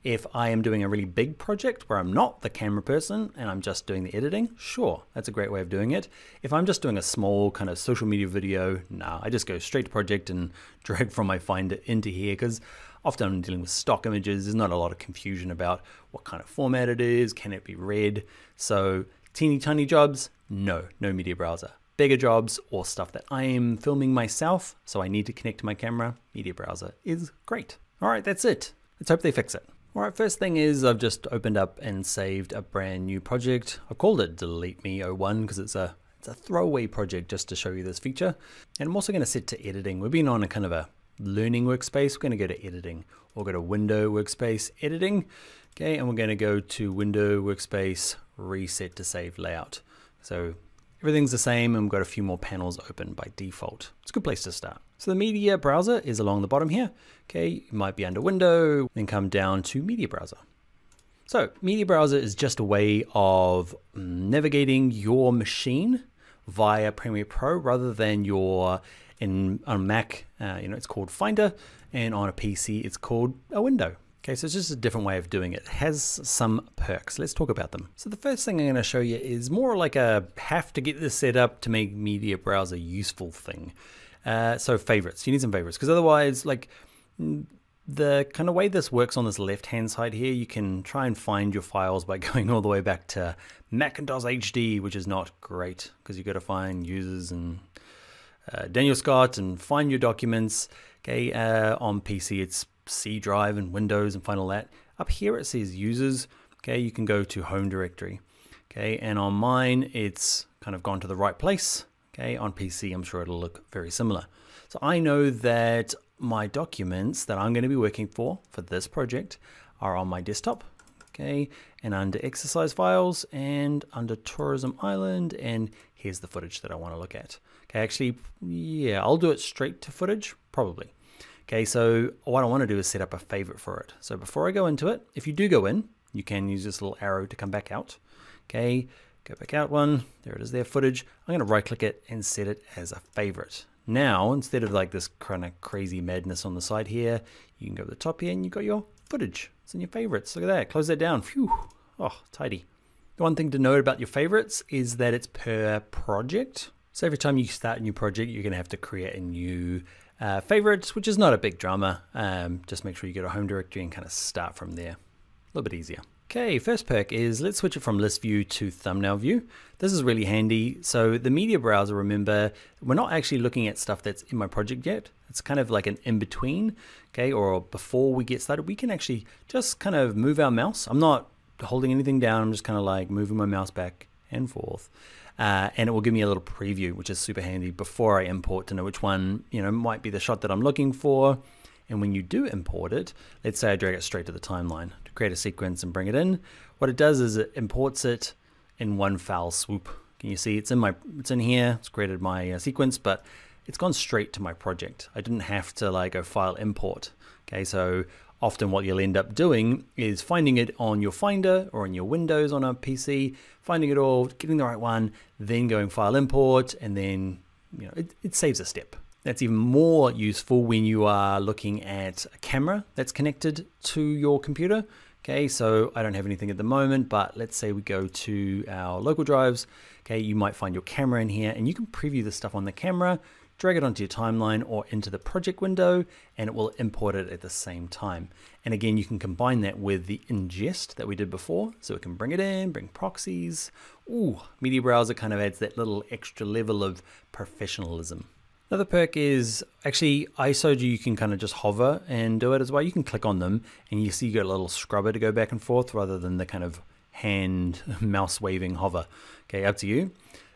If I am doing a really big project where I'm not the camera person and I'm just doing the editing, sure, that's a great way of doing it. If I'm just doing a small kind of social media video, nah, I just go straight to project and drag from my Finder into here, because often I'm dealing with stock images. There's not a lot of confusion about what kind of format it is, can it be read? So teeny tiny jobs, no Media Browser. Bigger jobs or stuff that I am filming myself, so I need to connect to my camera, Media Browser is great. All right, that's it. Let's hope they fix it. All right, first thing is I've just opened up and saved a brand new project. I called it Delete Me 01 because it's a throwaway project just to show you this feature. And I'm also gonna set to editing. We've been on a kind of a learning workspace. We're gonna go to editing, or go to window workspace editing. Okay, and we're gonna go to window workspace reset to save layout. So everything's the same, and we've got a few more panels open by default. It's a good place to start. So the Media Browser is along the bottom here. Okay, you might be under Window, then come down to Media Browser. So Media Browser is just a way of navigating your machine via Premiere Pro rather than your, on a Mac, you know, it's called Finder, and on a PC, it's called a window. Okay, so it's just a different way of doing it. It has some perks. Let's talk about them. So the first thing I'm going to show you is more like a have to get this set up to make Media Browser useful thing. So favorites, you need some favorites, because otherwise, like, the kind of way this works on this left-hand side here, you can try and find your files by going all the way back to Macintosh HD, which is not great, because you've got to find users and Daniel Scott and find your documents. Okay, on PC, it's C drive and Windows and find all that. Up here, it says users. Okay, you can go to home directory. Okay, and on mine, it's kind of gone to the right place. Okay, on PC, I'm sure it'll look very similar. So I know that my documents that I'm going to be working for this project are on my desktop, okay, and under exercise files and under Tourism Island, and here's the footage that I want to look at. Okay, actually, yeah, I'll do it straight to footage, probably. Okay, so what I want to do is set up a favorite for it. So before I go into it, if you do go in, you can use this little arrow to come back out, okay. Go back out one, there it is there, footage. I'm gonna right click it and set it as a favorite. Now, instead of like this kind of crazy madness on the side here, you can go to the top here and you've got your footage. It's in your favorites, look at that, close that down, phew, oh, tidy. The one thing to note about your favorites is that it's per project. So every time you start a new project, you're gonna have to create a new favorite, which is not a big drama. Just make sure you go to home directory and kind of start from there, a little bit easier. Okay, first perk is let's switch it from list view to thumbnail view. This is really handy. So the Media Browser, remember, we're not actually looking at stuff that's in my project yet. It's kind of like an in-between, okay, or before we get started, we can actually just kind of move our mouse. I'm not holding anything down. I'm just kind of like moving my mouse back and forth. And it will give me a little preview, which is super handy before I import to know which one, you know, might be the shot that I'm looking for. And when you do import it, let's say I drag it straight to the timeline to create a sequence and bring it in. What it does is it imports it in one foul swoop. Can you see it's in my, it's in here, it's created my sequence, but it's gone straight to my project. I didn't have to like go file import. Okay, so Often what you'll end up doing is finding it on your Finder or in your Windows on a PC, finding it all, getting the right one, then going file import, and then it saves a step. That's even more useful when you are looking at a camera that's connected to your computer. Okay, so I don't have anything at the moment, but let's say we go to our local drives. Okay, you might find your camera in here, and you can preview the stuff on the camera, drag it onto your timeline or into the project window, and it will import it at the same time. And again, you can combine that with the ingest that we did before. So we can bring it in, bring proxies. Ooh, Media Browser kind of adds that little extra level of professionalism. Another perk is actually ISO. You can kind of just hover and do it as well. You can click on them and you see you got a little scrubber to go back and forth rather than the kind of hand mouse waving hover. Okay, up to you.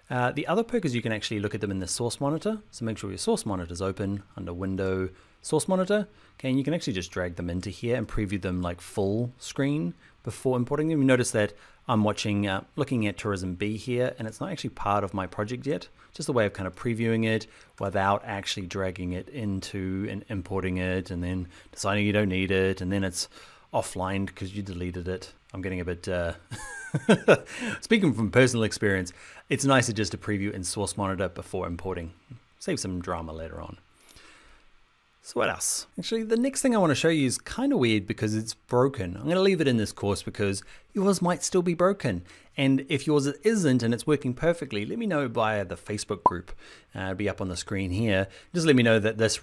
The other perk is you can actually look at them in the source monitor. So make sure your source monitor is open under Window, Source Monitor. Okay, and you can actually just drag them into here and preview them like full screen before importing them. You notice that I'm watching, looking at Tourism B here, and it's not actually part of my project yet. Just a way of kind of previewing it without actually dragging it into and importing it and then deciding you don't need it, and then it's offline because you deleted it. I'm getting a bit... Speaking from personal experience, it's nicer just to preview in Source Monitor before importing. Save some drama later on. So what else? Actually, the next thing I want to show you is kind of weird because it's broken. I'm going to leave it in this course because yours might still be broken. And if yours isn't and it's working perfectly, let me know via the Facebook group. It'll be up on the screen here. Just let me know that this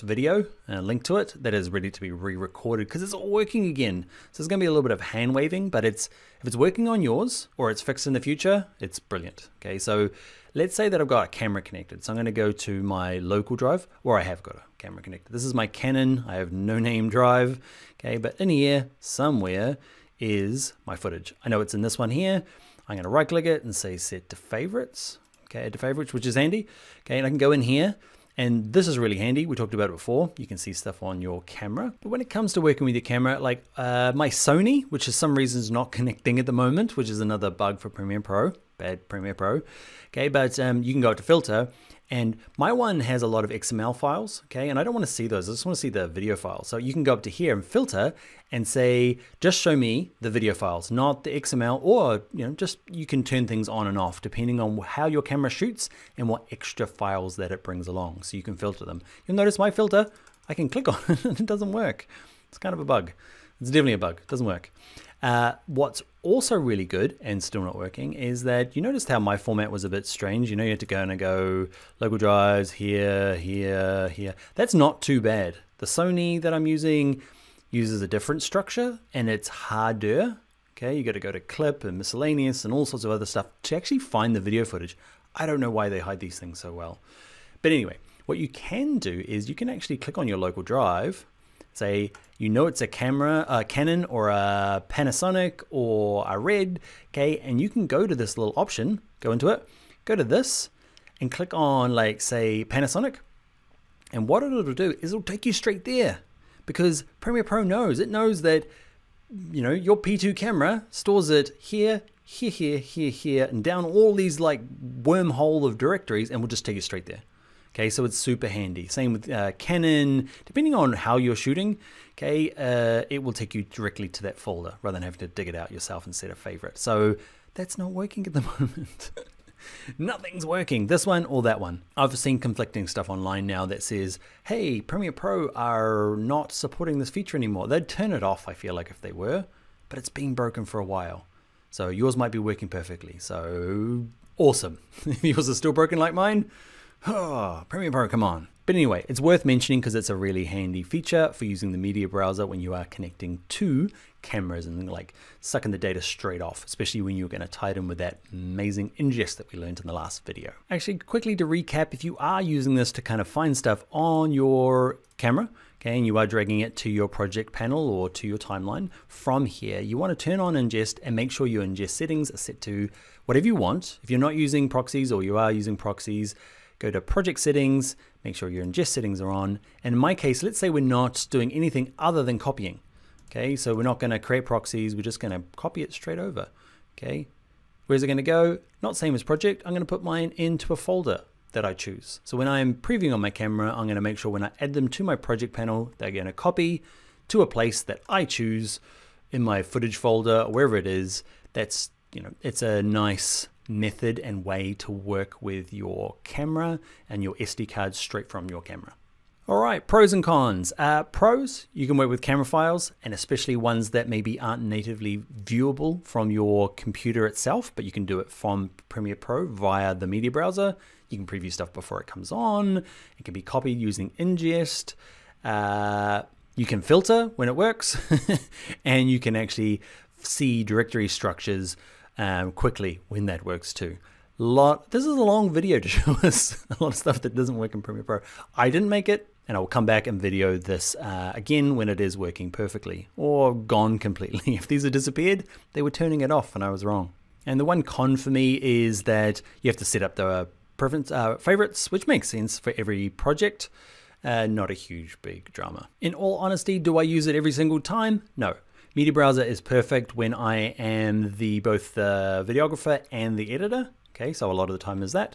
video, link to it, that is ready to be re-recorded because it's all working again. So there's going to be a little bit of hand waving, but if it's working on yours or it's fixed in the future, it's brilliant. Okay, so let's say that I've got a camera connected. So I'm going to go to my local drive, or I have got a camera connected. This is my Canon. I have no name drive. Okay, but in here somewhere is my footage. I know it's in this one here. I'm going to right click it and say set to favorites. Okay, to favorites, which is handy. Okay, and I can go in here. And this is really handy. We talked about it before. You can see stuff on your camera. But when it comes to working with your camera, like my Sony, which for some reason is not connecting at the moment, which is another bug for Premiere Pro, bad Premiere Pro. Okay, but you can go to filter. And my one has a lot of XML files, okay? And I don't want to see those, I just want to see the video files. So you can go up to here and filter and say, just show me the video files, not the XML, or just you can turn things on and off depending on how your camera shoots and what extra files that it brings along. So you can filter them. You'll notice my filter, I can click on it and it doesn't work. It's kind of a bug. It's definitely a bug, it doesn't work. What's also really good and still not working is that you noticed how my format was a bit strange. You had to go and go local drives here, here, here. That's not too bad. The Sony that I'm using uses a different structure and it's harder. Okay, you got to go to clip and miscellaneous and all sorts of other stuff to actually find the video footage. I don't know why they hide these things so well. But anyway, what you can do is you can actually click on your local drive. Say, it's a camera, a Canon or a Panasonic or a Red, okay? And you can go to this little option, go into it, go to this and click on like say Panasonic. And what it'll do is it'll take you straight there because Premiere Pro knows, it knows that, your P2 camera stores it here, here, here, here, here, and down all these like wormhole of directories and will just take you straight there. Okay, so it's super handy. Same with Canon, depending on how you're shooting, okay, it will take you directly to that folder rather than having to dig it out yourself and set a favorite. So that's not working at the moment. Nothing's working, this one or that one. I've seen conflicting stuff online now that says, hey, Premiere Pro are not supporting this feature anymore. They'd turn it off, I feel like, if they were, but it's been broken for a while. So yours might be working perfectly, so awesome. Yours is still broken like mine. Oh, Premiere Pro, come on. But anyway, it's worth mentioning because it's a really handy feature for using the media browser when you are connecting to cameras and like sucking the data straight off, especially when you're going to tie it in with that amazing ingest that we learned in the last video. Actually, quickly to recap, if you are using this to kind of find stuff on your camera, okay, and you are dragging it to your project panel or to your timeline, from here, you want to turn on ingest and make sure your ingest settings are set to whatever you want. If you're not using proxies or you are using proxies, go to project settings, make sure your ingest settings are on. And in my case, let's say we're not doing anything other than copying. Okay, so we're not gonna create proxies, we're just gonna copy it straight over. Okay, where's it gonna go? Not same as project, I'm gonna put mine into a folder that I choose. So when I'm previewing on my camera, I'm gonna make sure when I add them to my project panel, they're gonna copy to a place that I choose in my footage folder, wherever it is. That's, you know, it's a nice method and way to work with your camera and your SD cards straight from your camera. All right, pros and cons. Pros, you can work with camera files, and especially ones that maybe aren't natively viewable from your computer itself, but you can do it from Premiere Pro via the media browser. You can preview stuff before it comes on. It can be copied using ingest. You can filter when it works, and you can actually see directory structures quickly when that works too. This is a long video to show us a lot of stuff that doesn't work in Premiere Pro. I didn't make it, and I'll come back and video this again when it is working perfectly or gone completely. If these had disappeared, they were turning it off and I was wrong. And the one con for me is that you have to set up the preference favorites, which makes sense for every project. Not a huge big drama. In all honesty, do I use it every single time? No. Media Browser is perfect when I am both the videographer and the editor. Okay, so a lot of the time is that.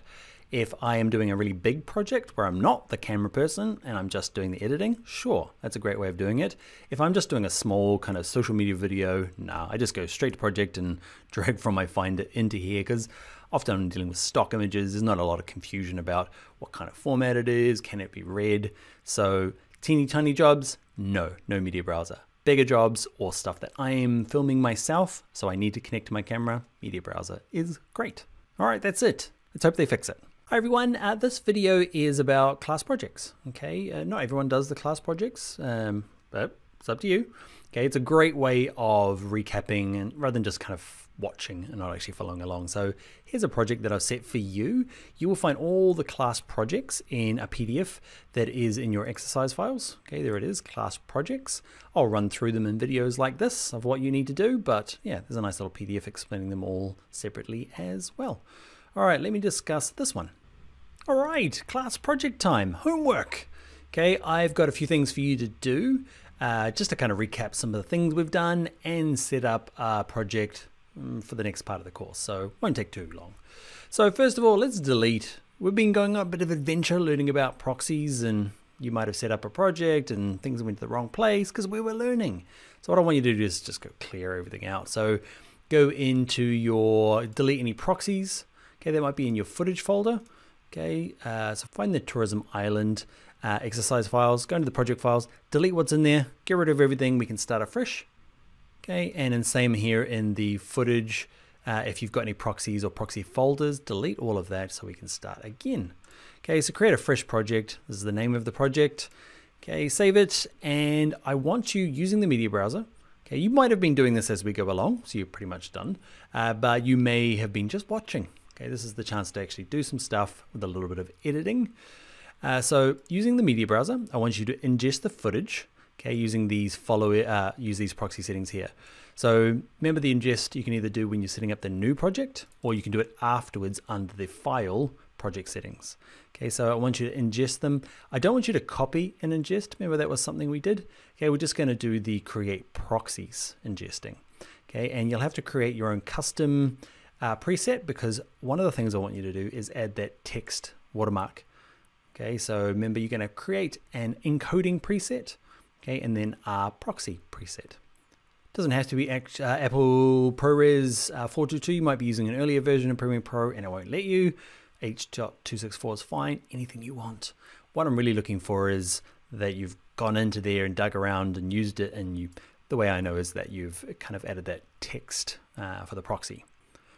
If I am doing a really big project where I'm not the camera person and I'm just doing the editing, sure, that's a great way of doing it. If I'm just doing a small kind of social media video, nah, I just go straight to project and drag from my Finder into here, because often I'm dealing with stock images. There's not a lot of confusion about what kind of format it is, can it be read? So teeny tiny jobs, no media browser. Bigger jobs or stuff that I am filming myself, so I need to connect to my camera, media browser is great. All right, that's it. Let's hope they fix it. Hi everyone, this video is about class projects, okay? Not everyone does the class projects, but it's up to you. Okay, it's a great way of recapping and rather than just kind of watching and not actually following along. So here's a project that I've set for you. You will find all the class projects in a PDF that is in your exercise files. Okay, there it is, class projects. I'll run through them in videos like this of what you need to do, but yeah, there's a nice little PDF explaining them all separately as well. All right, let me discuss this one. All right, class project time, homework. Okay, I've got a few things for you to do. Just to kind of recap some of the things we've done and set up our project for the next part of the course, so won't take too long. So first of all, let's delete. We've been going on a bit of adventure learning about proxies, and you might have set up a project and things went to the wrong place because we were learning. So what I want you to do is just go clear everything out. So go into your delete any proxies. Okay, that might be in your footage folder. Okay, so find the Tourism Island exercise files, go into the project files, delete what's in there, get rid of everything, we can start afresh. Okay, and then same here in the footage, if you've got any proxies or proxy folders, delete all of that so we can start again. Okay, so create a fresh project, this is the name of the project. Okay, save it, and I want you using the media browser. Okay, you might have been doing this as we go along, so you're pretty much done, but you may have been just watching. Okay, this is the chance to actually do some stuff with a little bit of editing. So using the media browser, I want you to ingest the footage, okay, using these use these proxy settings here. So remember the ingest you can either do when you're setting up the new project, or you can do it afterwards under the file project settings. Okay, so I want you to ingest them. I don't want you to copy and ingest. Remember that was something we did. Okay, we're just going to do the create proxies ingesting. Okay, and you'll have to create your own custom preset, because one of the things I want you to do is add that text watermark. Okay, so remember you're gonna create an encoding preset, okay, and then our proxy preset. Doesn't have to be Apple ProRes 422, you might be using an earlier version of Premiere Pro and it won't let you. H.264 is fine, anything you want. What I'm really looking for is that you've gone into there and dug around and used it, and the way I know is that you've kind of added that text for the proxy.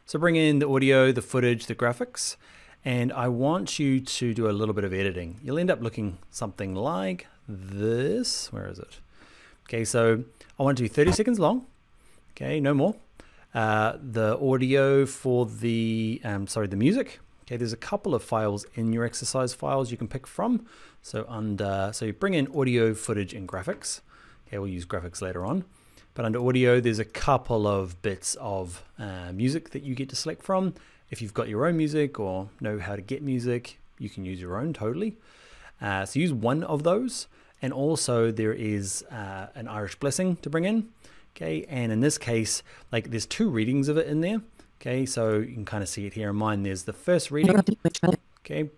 So bring in the audio, the footage, the graphics, and I want you to do a little bit of editing. You'll end up looking something like this. Where is it? Okay, so I want it to be 30 seconds long. Okay, no more. The audio for the music. Okay, there's a couple of files in your exercise files you can pick from. So so you bring in audio, footage, and graphics. Okay, we'll use graphics later on. But under audio, there's a couple of bits of music that you get to select from. If you've got your own music or know how to get music, you can use your own totally. So use one of those. And also there is an Irish blessing to bring in. Okay, and in this case, like there's two readings of it in there. Okay, so you can kind of see it here in mine. There's the first reading. Okay,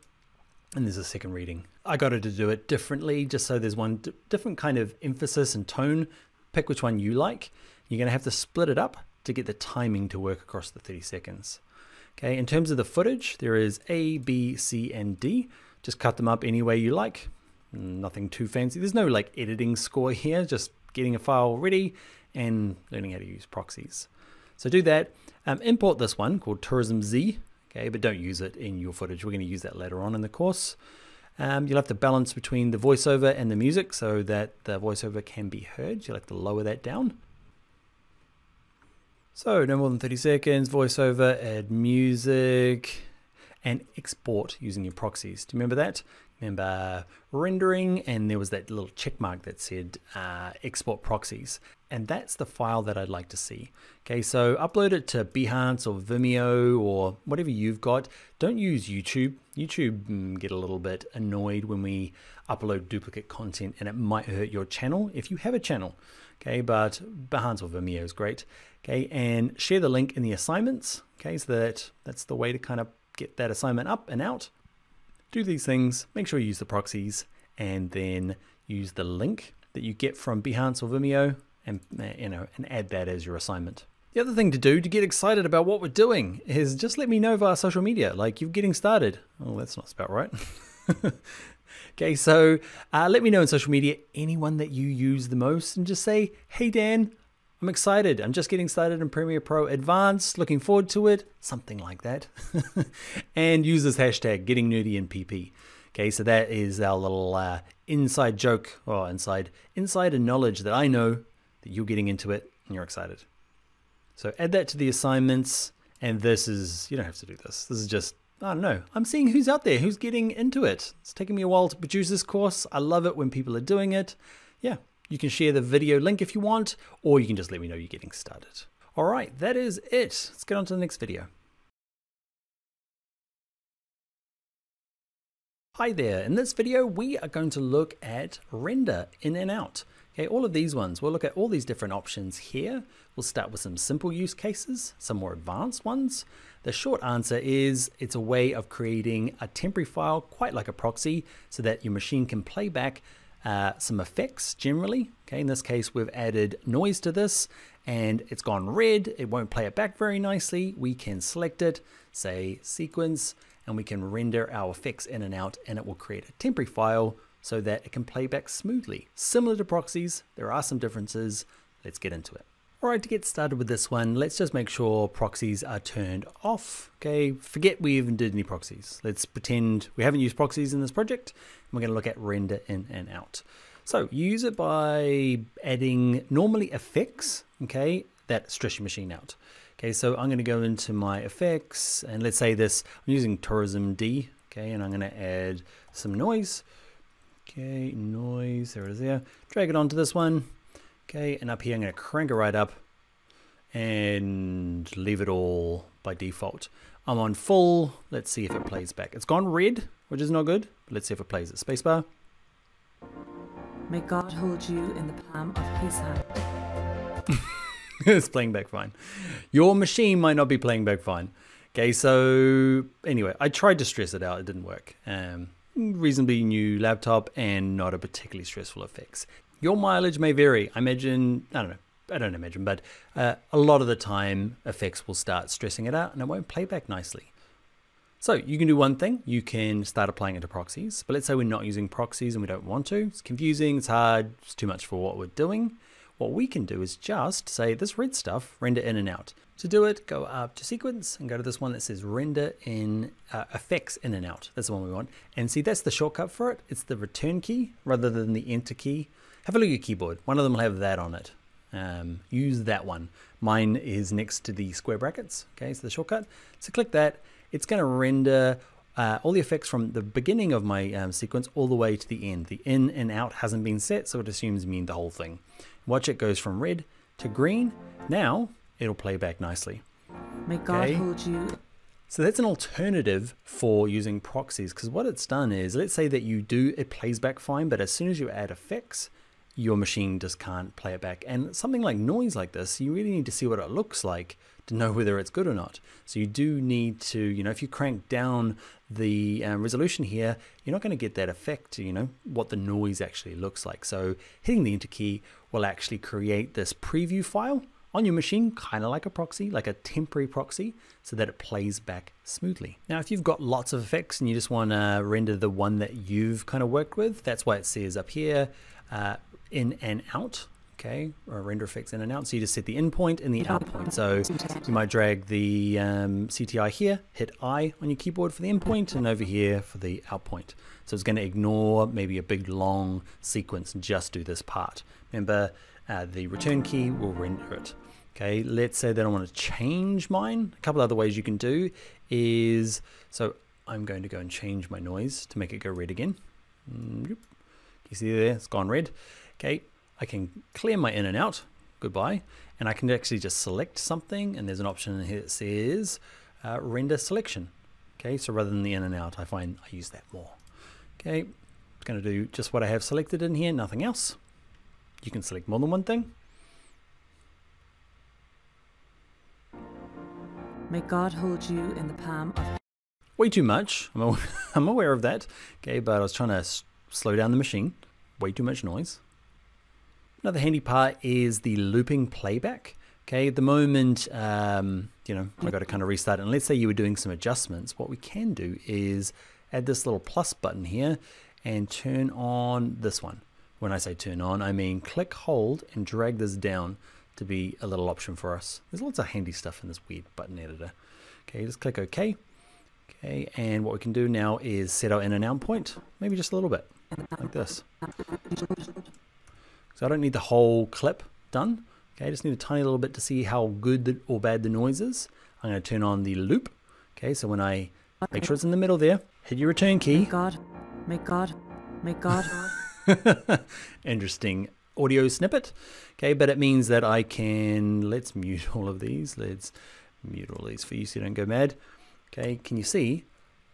And there's a second reading. I got her to do it differently, just so there's one different kind of emphasis and tone. Pick which one you like. You're going to have to split it up to get the timing to work across the 30 seconds. Okay, in terms of the footage, there is A, B, C, and D. Just cut them up any way you like. Nothing too fancy. There's no like editing score here, just getting a file ready and learning how to use proxies. So do that. Import this one called Tourism Z. Okay, but don't use it in your footage. We're going to use that later on in the course. You'll have to balance between the voiceover and the music so that the voiceover can be heard. You'll have to lower that down. So no more than 30 seconds, voiceover, add music, and export using your proxies. Do you remember that? Remember rendering, and there was that little check mark that said export proxies. And that's the file that I'd like to see. Okay, so upload it to Behance or Vimeo or whatever you've got. Don't use YouTube. YouTube get a little bit annoyed when we upload duplicate content, and it might hurt your channel if you have a channel. Okay, but Behance or Vimeo is great. Okay, and share the link in the assignments. Okay, so that's the way to kind of get that assignment up and out. Do these things, make sure you use the proxies, and then use the link that you get from Behance or Vimeo, and and add that as your assignment. The other thing to do to get excited about what we're doing is just let me know via social media, like you're getting started. Oh, that's not spelled right. Okay, so let me know on social media anyone that you use the most, and just say, hey Dan, I'm excited. I'm just getting started in Premiere Pro Advanced, looking forward to it, something like that. And use this hashtag, #GettingNerdyNPP. Okay, so that is our little inside joke, or insider knowledge that I know that you're getting into it and you're excited. So add that to the assignments, and this is, you don't have to do this. This is just, I don't know, I'm seeing who's out there, who's getting into it. It's taken me a while to produce this course. I love it when people are doing it. Yeah. You can share the video link if you want, or you can just let me know you're getting started. All right, that is it. Let's get on to the next video. Hi there. In this video, we are going to look at render in and out. Okay, all of these ones. We'll look at all these different options here. We'll start with some simple use cases, some more advanced ones. The short answer is it's a way of creating a temporary file, quite like a proxy, so that your machine can play back some effects generally. Okay, in this case, we've added noise to this and it's gone red. It won't play it back very nicely. We can select it, say sequence, and we can render our effects in and out, and it will create a temporary file so that it can play back smoothly. Similar to proxies, there are some differences. Let's get into it. All right, to get started with this one, let's just make sure proxies are turned off. Okay, forget we even did any proxies. Let's pretend we haven't used proxies in this project. And we're going to look at render in and out. So you use it by adding normally effects, okay, that stress your machine out. Okay, so I'm going to go into my effects, and let's say this, I'm using Tourism D, okay, and I'm going to add some noise. Okay, noise, there it is there. Drag it onto this one. Okay, and up here I'm going to crank it right up and leave it all by default. I'm on full. Let's see if it plays back. It's gone red, which is not good. Let's see if it plays it. Spacebar. May God hold you in the palm of his hand. It's playing back fine. Your machine might not be playing back fine. Okay, so anyway, I tried to stress it out. It didn't work. Reasonably new laptop and not a particularly stressful effects. Your mileage may vary. I imagine, I don't imagine, but a lot of the time effects will start stressing it out and it won't play back nicely. So you can do one thing, you can start applying it to proxies, but let's say we're not using proxies and we don't want to. It's confusing, it's hard, it's too much for what we're doing. What we can do is just say this red stuff, render in and out. To do it, go up to sequence and go to this one that says render in effects in and out. That's the one we want. And see, that's the shortcut for it. It's the return key rather than the enter key. Have a look at your keyboard. One of them will have that on it. Use that one. Mine is next to the square brackets. Okay, so the shortcut. So click that. It's going to render all the effects from the beginning of my sequence all the way to the end. The in and out hasn't been set, so it assumes mean the whole thing. Watch, it goes from red to green. Now it'll play back nicely. May God hold you. So that's an alternative for using proxies, because what it's done is, let's say that you do, it plays back fine, but as soon as you add effects, your machine just can't play it back. And something like noise like this, you really need to see what it looks like to know whether it's good or not. So you do need to, you know, if you crank down the resolution here, you're not going to get that effect, you know, what the noise actually looks like. So hitting the Enter key will actually create this preview file on your machine, kind of like a proxy, like a temporary proxy, so that it plays back smoothly. Now, if you've got lots of effects and you just want to render the one that you've kind of worked with, that's why it says up here, in and out, okay, or render effects in and out. So you just set the in point and the out point. So you might drag the CTI here, hit I on your keyboard for the in point, and over here for the out point. So it's going to ignore maybe a big long sequence and just do this part. Remember, the return key will render it. Okay, let's say that I want to change mine. A couple other ways you can do is, so I'm going to go and change my noise to make it go red again. You see there, it's gone red. Okay, I can clear my in and out, goodbye, and I can actually just select something, and there's an option here that says render selection. Okay, so rather than the in and out, I find I use that more. Okay, it's gonna do just what I have selected in here, nothing else. You can select more than one thing. May God hold you in the palm of... Way too much. I'm aware of that. Okay, but I was trying to slow down the machine. Way too much noise. Another handy part is the looping playback. Okay, at the moment, you know, I got to kind of restart it. And let's say you were doing some adjustments. What we can do is add this little plus button here and turn on this one. When I say turn on, I mean click, hold, and drag this down to be a little option for us. There's lots of handy stuff in this weird button editor. Okay, just click OK. Okay, and what we can do now is set our in and out point, maybe just a little bit, like this. So I don't need the whole clip done. Okay, I just need a tiny little bit to see how good or bad the noise is. I'm going to turn on the loop. Okay, so when I make sure it's in the middle there, hit your return key. May God. Interesting audio snippet. Okay, but it means that I can, let's mute all of these. Let's mute all these for you so you don't go mad. Okay, can you see?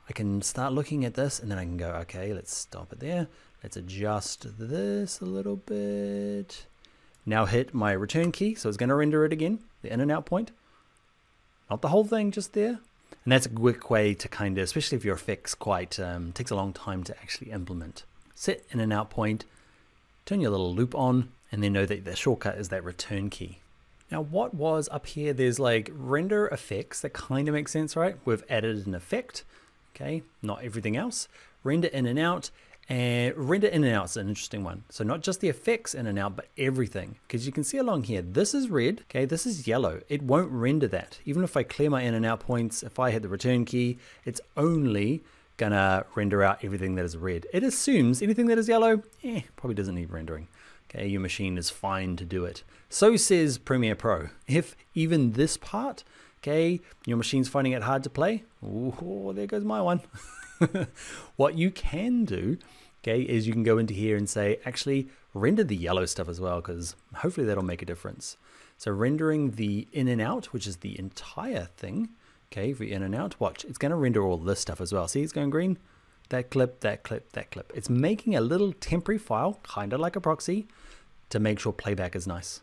I can start looking at this and then I can go, okay, let's stop it there. Let's adjust this a little bit. Now hit my return key. So it's going to render it again, the in and out point. Not the whole thing, just there. And that's a quick way to kind of, especially if your effects quite, takes a long time to actually implement. Set in and out point, turn your little loop on, and then know that the shortcut is that return key. Now what was up here, there's like render effects, that kind of makes sense, right? We've added an effect, okay, not everything else. Render in and out, and render in and out is an interesting one. So not just the effects in and out, but everything. Because you can see along here, this is red, okay, this is yellow. It won't render that. Even if I clear my in and out points, if I hit the return key, it's only gonna render out everything that is red. It assumes anything that is yellow, probably doesn't need rendering. Okay, your machine is fine to do it. So says Premiere Pro. If even this part, okay, your machine's finding it hard to play, oh, there goes my one. What you can do, okay, is you can go into here and say, actually render the yellow stuff as well, because hopefully that'll make a difference. So rendering the in and out, which is the entire thing, okay, for in and out, watch, it's gonna render all this stuff as well. See, it's going green, that clip, that clip, that clip. It's making a little temporary file, kind of like a proxy, to make sure playback is nice.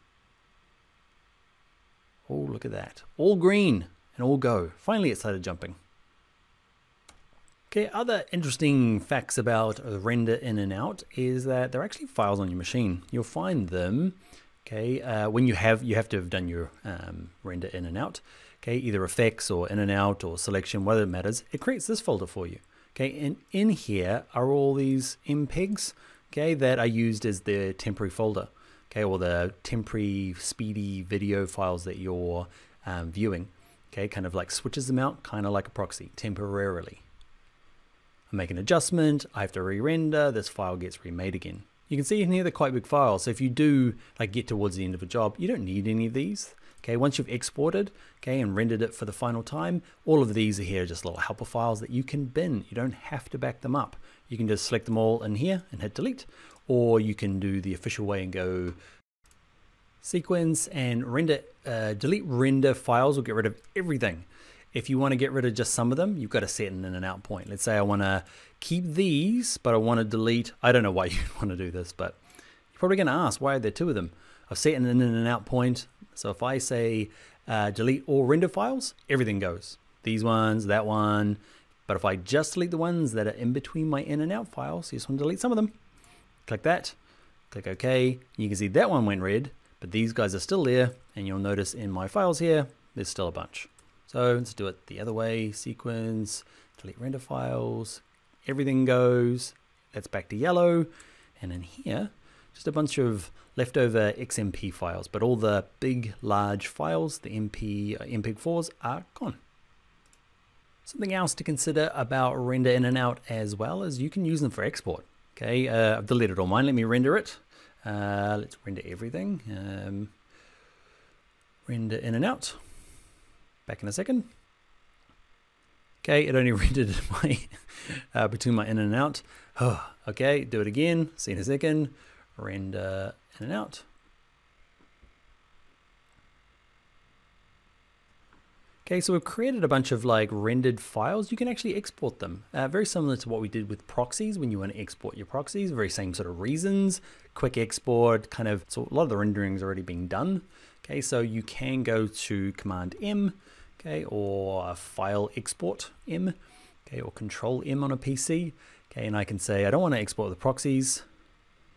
Oh, look at that. All green and all go. Finally, it started jumping. Okay, other interesting facts about render in and out is that they're actually files on your machine. You'll find them, okay, when you have to have done your render in and out. Okay, either effects or in and out or selection, whatever matters, it creates this folder for you. Okay, and in here are all these MPEGs, okay, that are used as the temporary folder, okay, or the temporary speedy video files that you're viewing, okay, kind of like switches them out, kind of like a proxy, temporarily. I make an adjustment, I have to re-render, this file gets remade again. You can see in here they're quite big files, so if you do like get towards the end of a job, you don't need any of these. Okay, once you've exported, okay, and rendered it for the final time, all of these are here, just little helper files that you can bin. You don't have to back them up. You can just select them all in here and hit delete, or you can do the official way and go sequence and render, delete render files will get rid of everything. If you want to get rid of just some of them, you've got to set an in and out point. Let's say I want to keep these, but I want to delete, I don't know why you'd want to do this, but you're probably going to ask, why are there two of them? I've set an in and out point. So if I say delete all render files, everything goes. These ones, that one. But if I just delete the ones that are in between my in and out files, so you just want to delete some of them. Click that, click OK. You can see that one went red, but these guys are still there. And you'll notice in my files here, there's still a bunch. So let's do it the other way. Sequence, delete render files, everything goes. That's back to yellow. And in here, just a bunch of leftover XMP files, but all the big, large files, the MPEG-4s are gone. Something else to consider about render in and out as well is you can use them for export. Okay, I've deleted all mine. Let me render it. Let's render everything. Render in and out. Back in a second. Okay, it only rendered my between my in and out. Oh, okay, do it again. See in a second. Render in and out. Okay, so we've created a bunch of like rendered files. You can actually export them. Very similar to what we did with proxies when you want to export your proxies. Very same sort of reasons. Quick export, kind of. So a lot of the rendering's already been done. Okay, so you can go to Command M, okay, or File Export M, okay, or Control M on a PC. Okay, and I can say I don't want to export the proxies,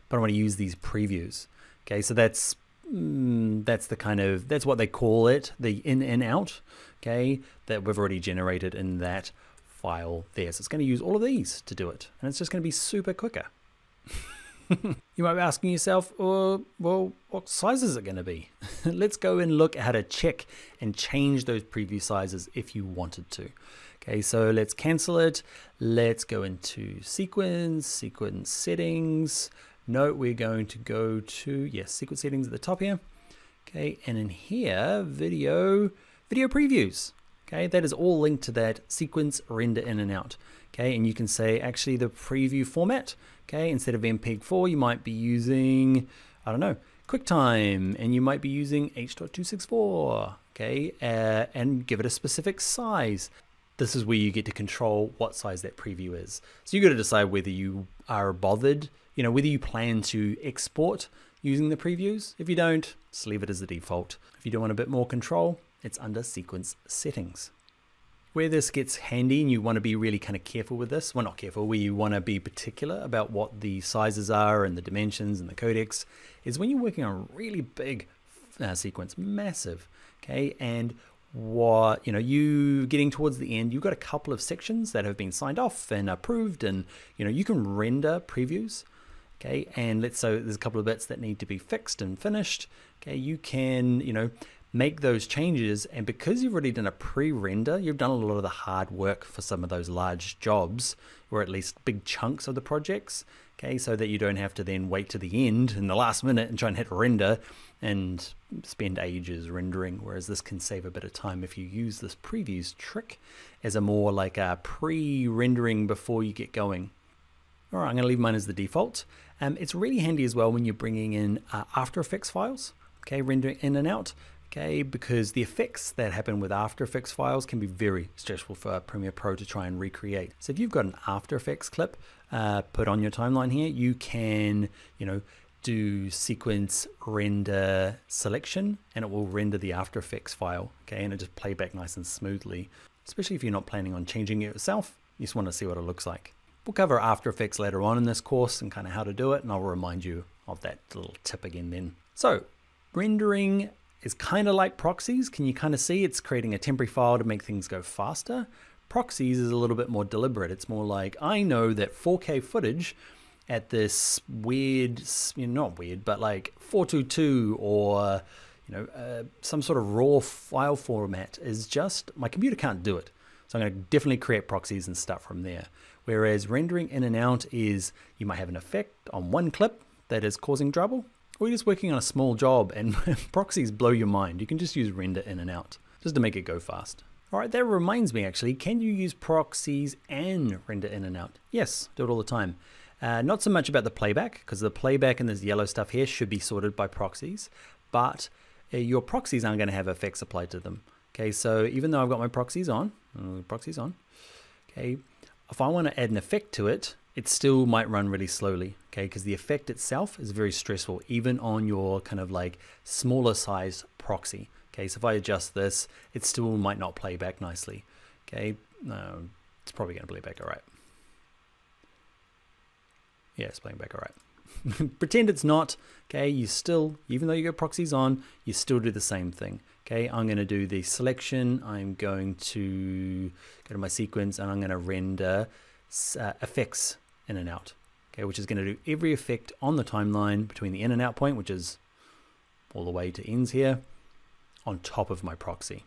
but I want to use these previews. Okay, so that's the kind of, that's what they call it, the in and out, okay, that we've already generated in that file there. So it's going to use all of these to do it, and it's just going to be super quicker. You might be asking yourself, oh, well, what size is it going to be? Let's go and look at how to check and change those preview sizes if you wanted to. Okay, so let's cancel it. Let's go into sequence, sequence settings. Note we're going to go to, yes, sequence settings at the top here. Okay, and in here, video previews. Okay, that is all linked to that sequence render in and out. Okay, and you can say actually the preview format. Okay, instead of MPEG-4, you might be using, I don't know, QuickTime, and you might be using H.264. Okay, and give it a specific size. This is where you get to control what size that preview is. So you got to decide whether you are bothered, you know, whether you plan to export using the previews. If you don't, just leave it as the default. If you don't want a bit more control, it's under sequence settings. Where this gets handy, and you want to be really kind of careful with this, well, not careful, where you want to be particular about what the sizes are and the dimensions and the codecs, is when you're working on a really big sequence, massive, okay, and what, you know, you getting towards the end, you've got a couple of sections that have been signed off and approved, and you know, you can render previews, okay, and let's say there's a couple of bits that need to be fixed and finished, okay, you can, you know, make those changes, and because you've already done a pre-render, you've done a lot of the hard work for some of those large jobs, or at least big chunks of the projects, okay, so that you don't have to then wait to the end in the last minute and try and hit render and spend ages rendering, whereas this can save a bit of time if you use this previews trick as a more like a pre-rendering before you get going. All right, I'm gonna leave mine as the default. It's really handy as well when you're bringing in After Effects files, okay, rendering in and out, okay, because the effects that happen with After Effects files can be very stressful for Premiere Pro to try and recreate. So if you've got an After Effects clip put on your timeline here, you can, you know, do sequence render selection, and it will render the After Effects file, okay, and it just play back nice and smoothly, especially if you're not planning on changing it yourself. You just want to see what it looks like. We'll cover After Effects later on in this course and kind of how to do it, and I'll remind you of that little tip again then. So rendering is kind of like proxies. Can you kind of see it's creating a temporary file to make things go faster? Proxies is a little bit more deliberate. It's more like, I know that 4K footage at this weird, you know, not weird, but like 422 or, you know, some sort of raw file format is just, my computer can't do it. So I'm going to definitely create proxies and start from there. Whereas rendering in and out is, you might have an effect on one clip that is causing trouble, or you're just working on a small job and proxies blow your mind. You can just use render in and out just to make it go fast. All right, that reminds me actually, can you use proxies and render in and out? Yes, do it all the time. Not so much about the playback, because the playback and this yellow stuff here should be sorted by proxies, but your proxies aren't going to have effects applied to them. Okay, so even though I've got my proxies on, okay, if I want to add an effect to it, it still might run really slowly, okay, because the effect itself is very stressful, even on your kind of like smaller size proxy. Okay, so if I adjust this, it still might not play back nicely. Okay, no, it's probably going to play back all right. Yeah, it's playing back all right. Pretend it's not. Okay, you still, even though you got proxies on, you still do the same thing. Okay, I'm going to do the selection. I'm going to go to my sequence and I'm going to render effects in and out. Okay, which is going to do every effect on the timeline between the in and out point, which is all the way to ends here, on top of my proxy.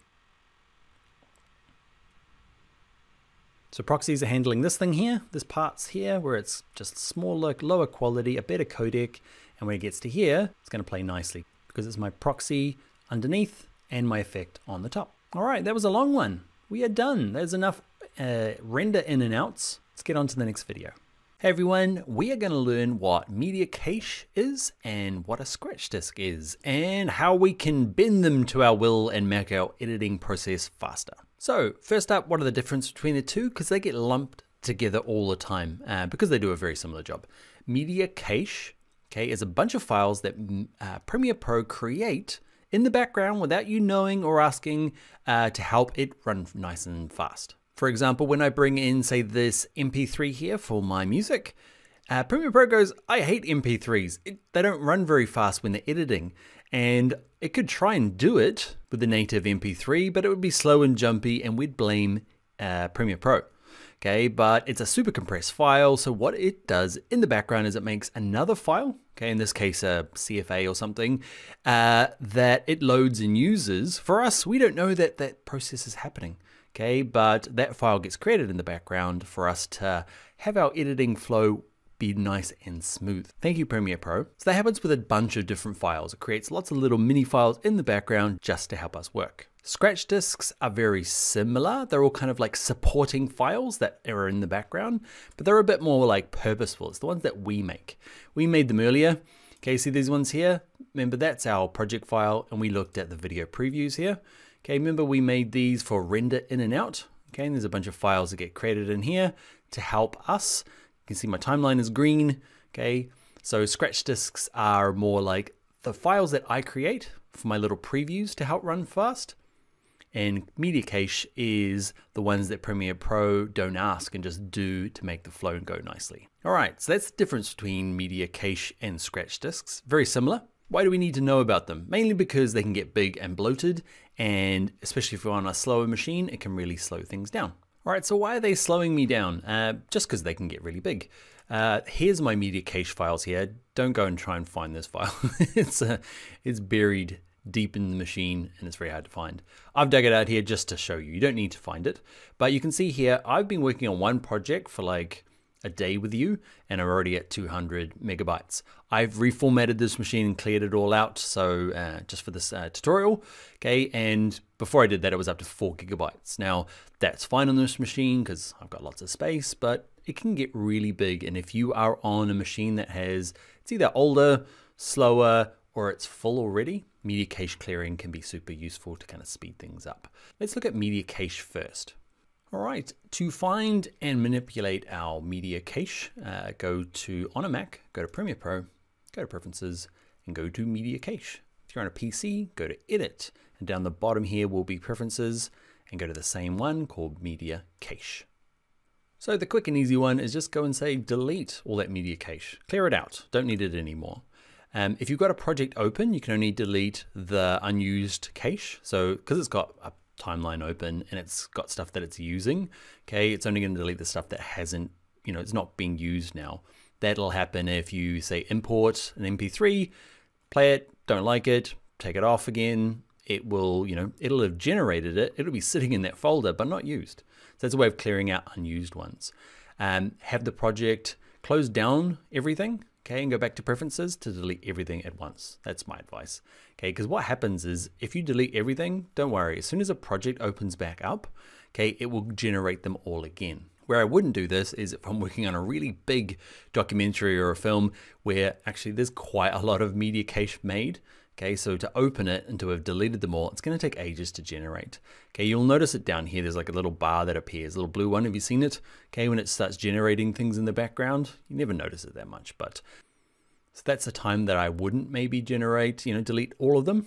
So proxies are handling this thing here, this part's here, where it's just smaller, lower quality, a better codec, and when it gets to here, it's going to play nicely because it's my proxy underneath and my effect on the top. All right, that was a long one. We are done. There's enough render in and outs. Let's get on to the next video. Hey everyone, we are going to learn what media cache is and what a scratch disk is and how we can bend them to our will and make our editing process faster. So first up, what are the differences between the two? Because they get lumped together all the time because they do a very similar job. Media cache, okay, is a bunch of files that Premiere Pro create in the background without you knowing or asking to help it run nice and fast. For example, when I bring in, say, this MP3 here for my music, Premiere Pro goes, I hate MP3s. They don't run very fast when they're editing. And it could try and do it with the native MP3, but it would be slow and jumpy, and we'd blame Premiere Pro. Okay, but it's a super compressed file, so what it does in the background is it makes another file, okay, in this case a CFA or something, that it loads and uses. For us, we don't know that that process is happening. Okay, but that file gets created in the background for us to have our editing flow be nice and smooth. Thank you, Premiere Pro. So that happens with a bunch of different files. It creates lots of little mini files in the background just to help us work. Scratch disks are very similar. They're all kind of like supporting files that are in the background, but they're a bit more like purposeful. It's the ones that we make. We made them earlier. Okay, see these ones here? Remember, that's our project file, and we looked at the video previews here. Okay, remember we made these for render in and out. Okay, and there's a bunch of files that get created in here to help us. You can see my timeline is green. Okay, so scratch disks are more like the files that I create for my little previews to help run fast. And media cache is the ones that Premiere Pro don't ask and just do to make the flow go nicely. All right, so that's the difference between media cache and scratch disks. Very similar. Why do we need to know about them? Mainly because they can get big and bloated, and especially if you're on a slower machine, it can really slow things down. All right, so why are they slowing me down? Just because they can get really big. Here's my media cache files here. Don't go and try and find this file. It's buried deep in the machine and it's very hard to find. I've dug it out here just to show you. You don't need to find it, but you can see here, I've been working on one project for like a day with you, and I'm already at 200 megabytes. I've reformatted this machine and cleared it all out, so just for this tutorial, okay, and before I did that, it was up to 4 gigabytes. Now, that's fine on this machine because I've got lots of space, but it can get really big, and if you are on a machine that has, it's either older, slower, or it's full already, media cache clearing can be super useful to kind of speed things up. Let's look at media cache first. All right, to find and manipulate our media cache, go to, on a Mac, go to Premiere Pro, go to Preferences, and go to Media Cache. If you're on a PC, go to Edit, and down the bottom here will be Preferences, and go to the same one called Media Cache. So the quick and easy one is just go and say delete all that media cache. Clear it out, don't need it anymore. If you've got a project open, you can only delete the unused cache, so, because it's got a timeline open and it's got stuff that it's using, okay, it's only going to delete the stuff that hasn't, you know, it's not being used now. That'll happen if you say import an MP3, play it, don't like it, take it off again, it will, you know, it'll have generated it, it'll be sitting in that folder but not used. So that's a way of clearing out unused ones. Have the project close down everything, okay, and go back to Preferences to delete everything at once. That's my advice, okay, because what happens is if you delete everything, don't worry, as soon as a project opens back up, okay, it will generate them all again. Where I wouldn't do this is if I'm working on a really big documentary or a film where actually there's quite a lot of media cache made, okay, so to open it and to have deleted them all, it's going to take ages to generate. Okay, you'll notice it down here, there's like a little bar that appears, a little blue one, have you seen it? Okay, when it starts generating things in the background, you never notice it that much, but so that's the time that I wouldn't maybe generate, you know, delete all of them.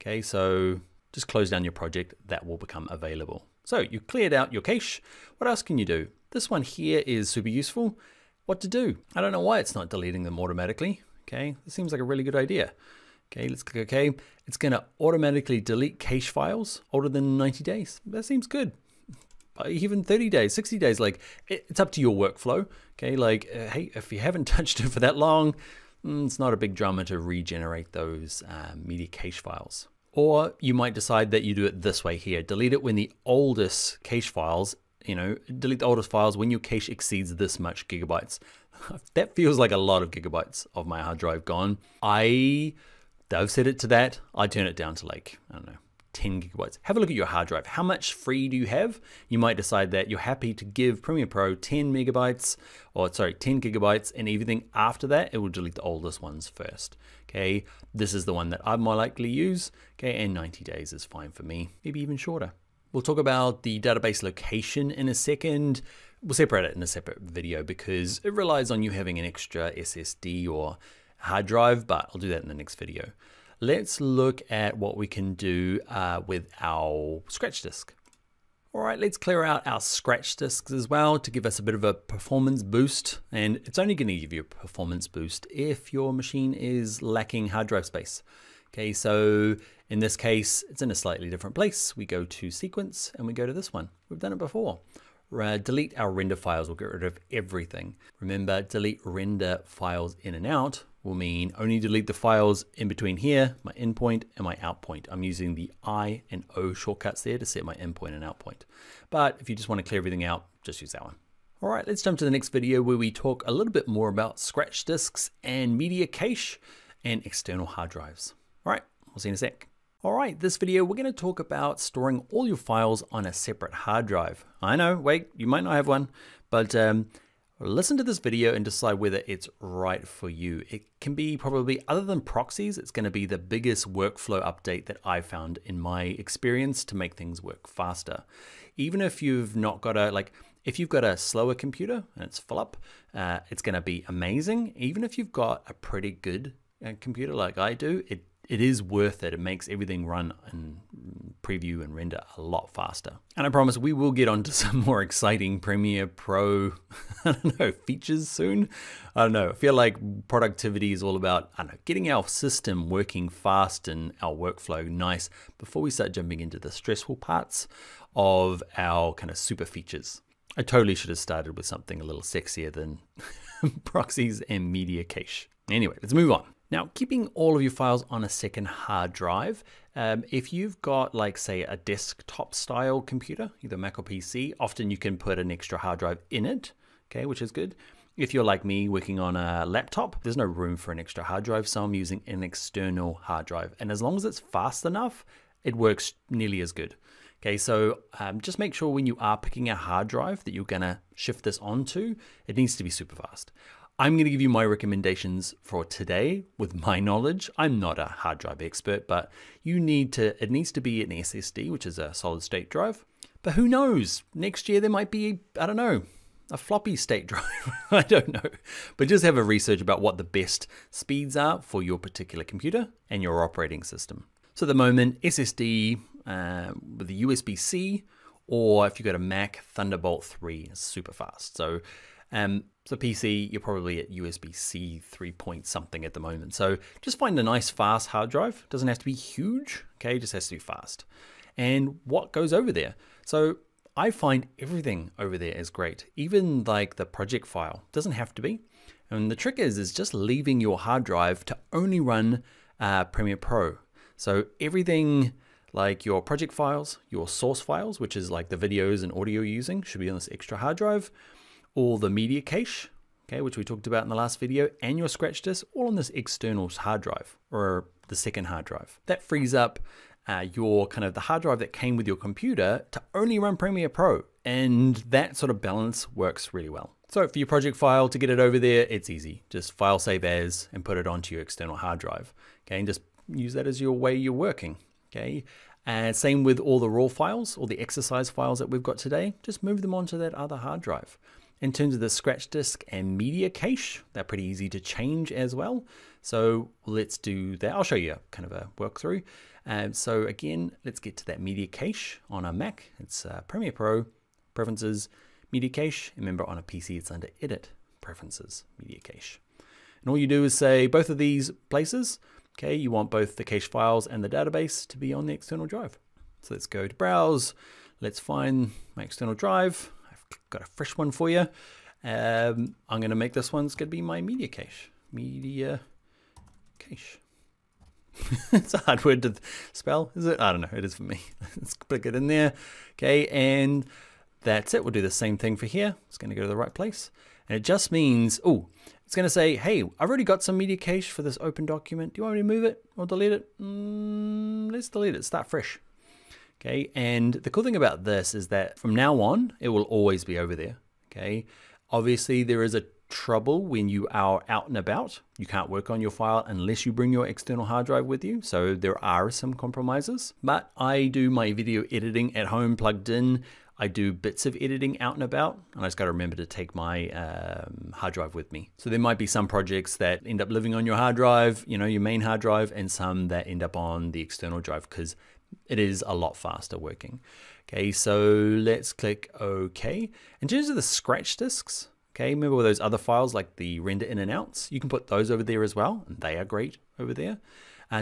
Okay, so just close down your project, that will become available. So you cleared out your cache. What else can you do? This one here is super useful. What to do? I don't know why it's not deleting them automatically. Okay, this seems like a really good idea. Okay, let's click OK. It's gonna automatically delete cache files older than 90 days. That seems good. Even 30 days, 60 days, like it's up to your workflow. Okay, like, hey, if you haven't touched it for that long, it's not a big drama to regenerate those media cache files. Or you might decide that you do it this way here. Delete it when the oldest cache files, you know, delete the oldest files when your cache exceeds this much gigabytes. That feels like a lot of gigabytes of my hard drive gone. I've set it to that. I turn it down to like, I don't know, 10 gigabytes. Have a look at your hard drive. How much free do you have? You might decide that you're happy to give Premiere Pro 10 gigabytes, and everything after that, it will delete the oldest ones first. Okay, this is the one that I more likely use. Okay, and 90 days is fine for me, maybe even shorter. We'll talk about the database location in a second. We'll separate it in a separate video because it relies on you having an extra SSD or hard drive, but I'll do that in the next video. Let's look at what we can do with our scratch disk. All right, let's clear out our scratch disks as well to give us a bit of a performance boost. And it's only gonna give you a performance boost if your machine is lacking hard drive space. Okay, so in this case, it's in a slightly different place. We go to sequence and we go to this one. We've done it before. Delete our render files, we'll get rid of everything. Remember, delete render files in and out will mean only delete the files in between here, my endpoint and my outpoint. I'm using the I and O shortcuts there to set my endpoint and outpoint. But if you just want to clear everything out, just use that one. All right, let's jump to the next video where we talk a little bit more about scratch disks and media cache and external hard drives. All right, we'll see you in a sec. All right, this video, we're gonna talk about storing all your files on a separate hard drive. I know, wait, you might not have one, but listen to this video and decide whether it's right for you. It can be probably, other than proxies, it's gonna be the biggest workflow update that I found in my experience to make things work faster. Even if you've not got a, like, if you've got a slower computer and it's full up, it's gonna be amazing. Even if you've got a pretty good computer like I do, it is worth it. It makes everything run and preview and render a lot faster. And I promise we will get onto some more exciting Premiere Pro, I don't know, features soon. I don't know, I feel like productivity is all about, I don't know, getting our system working fast and our workflow nice before we start jumping into the stressful parts of our kind of super features. I totally should have started with something a little sexier than proxies and media cache. Anyway, let's move on. Now, keeping all of your files on a second hard drive, if you've got like say a desktop style computer, either Mac or PC, often you can put an extra hard drive in it, okay, which is good. If you're like me working on a laptop, there's no room for an extra hard drive, so I'm using an external hard drive. And as long as it's fast enough, it works nearly as good. Okay, so just make sure when you are picking a hard drive that you're gonna shift this onto, it needs to be super fast. I'm gonna give you my recommendations for today with my knowledge. I'm not a hard drive expert, but you need to, it needs to be an SSD, which is a solid state drive. But who knows, next year there might be, I don't know, a floppy state drive, I don't know. But just have a research about what the best speeds are for your particular computer and your operating system. So at the moment, SSD with the USB-C, or if you've got a Mac, Thunderbolt 3 is super fast. So so PC, you're probably at USB-C 3.something at the moment. So just find a nice fast hard drive. Doesn't have to be huge, okay? Just has to be fast. And what goes over there? So I find everything over there is great. Even like the project file, doesn't have to be. And the trick is just leaving your hard drive to only run Premiere Pro. So everything like your project files, your source files, which is like the videos and audio you're using, should be on this extra hard drive. All the media cache, okay, which we talked about in the last video, and your scratch disk, all on this external hard drive, or the second hard drive. That frees up your kind of the hard drive that came with your computer to only run Premiere Pro, and that sort of balance works really well. So for your project file, to get it over there, it's easy. Just file save as and put it onto your external hard drive, okay, and just use that as your way you're working, okay? Same with all the raw files, all the exercise files that we've got today, just move them onto that other hard drive. In terms of the scratch disk and media cache, they're pretty easy to change as well. So let's do that. I'll show you kind of a walkthrough. So again, let's get to that media cache on our Mac. It's Premiere Pro, Preferences, Media Cache. Remember, on a PC, it's under Edit, Preferences, Media Cache. And all you do is say both of these places, okay, you want both the cache files and the database to be on the external drive. So let's go to Browse. Let's find my external drive. I've got a fresh one for you. I'm going to make this one, it's going to be my media cache. Media cache. It's a hard word to spell, is it? I don't know. It is for me. Let's click it in there. Okay, and that's it. We'll do the same thing for here. It's going to go to the right place. And it just means, oh, it's going to say, hey, I've already got some media cache for this open document. Do you want me to move it or delete it? Let's delete it. Start fresh. Okay, and the cool thing about this is that from now on, it will always be over there. Okay, obviously there is a trouble when you are out and about. You can't work on your file unless you bring your external hard drive with you. So there are some compromises, but I do my video editing at home plugged in. I do bits of editing out and about, and I just got to remember to take my hard drive with me. So there might be some projects that end up living on your hard drive, you know, your main hard drive, and some that end up on the external drive because it is a lot faster working. Okay, so let's click OK. In terms of the scratch disks, okay, remember all those other files like the render in and outs, you can put those over there as well, and they are great over there.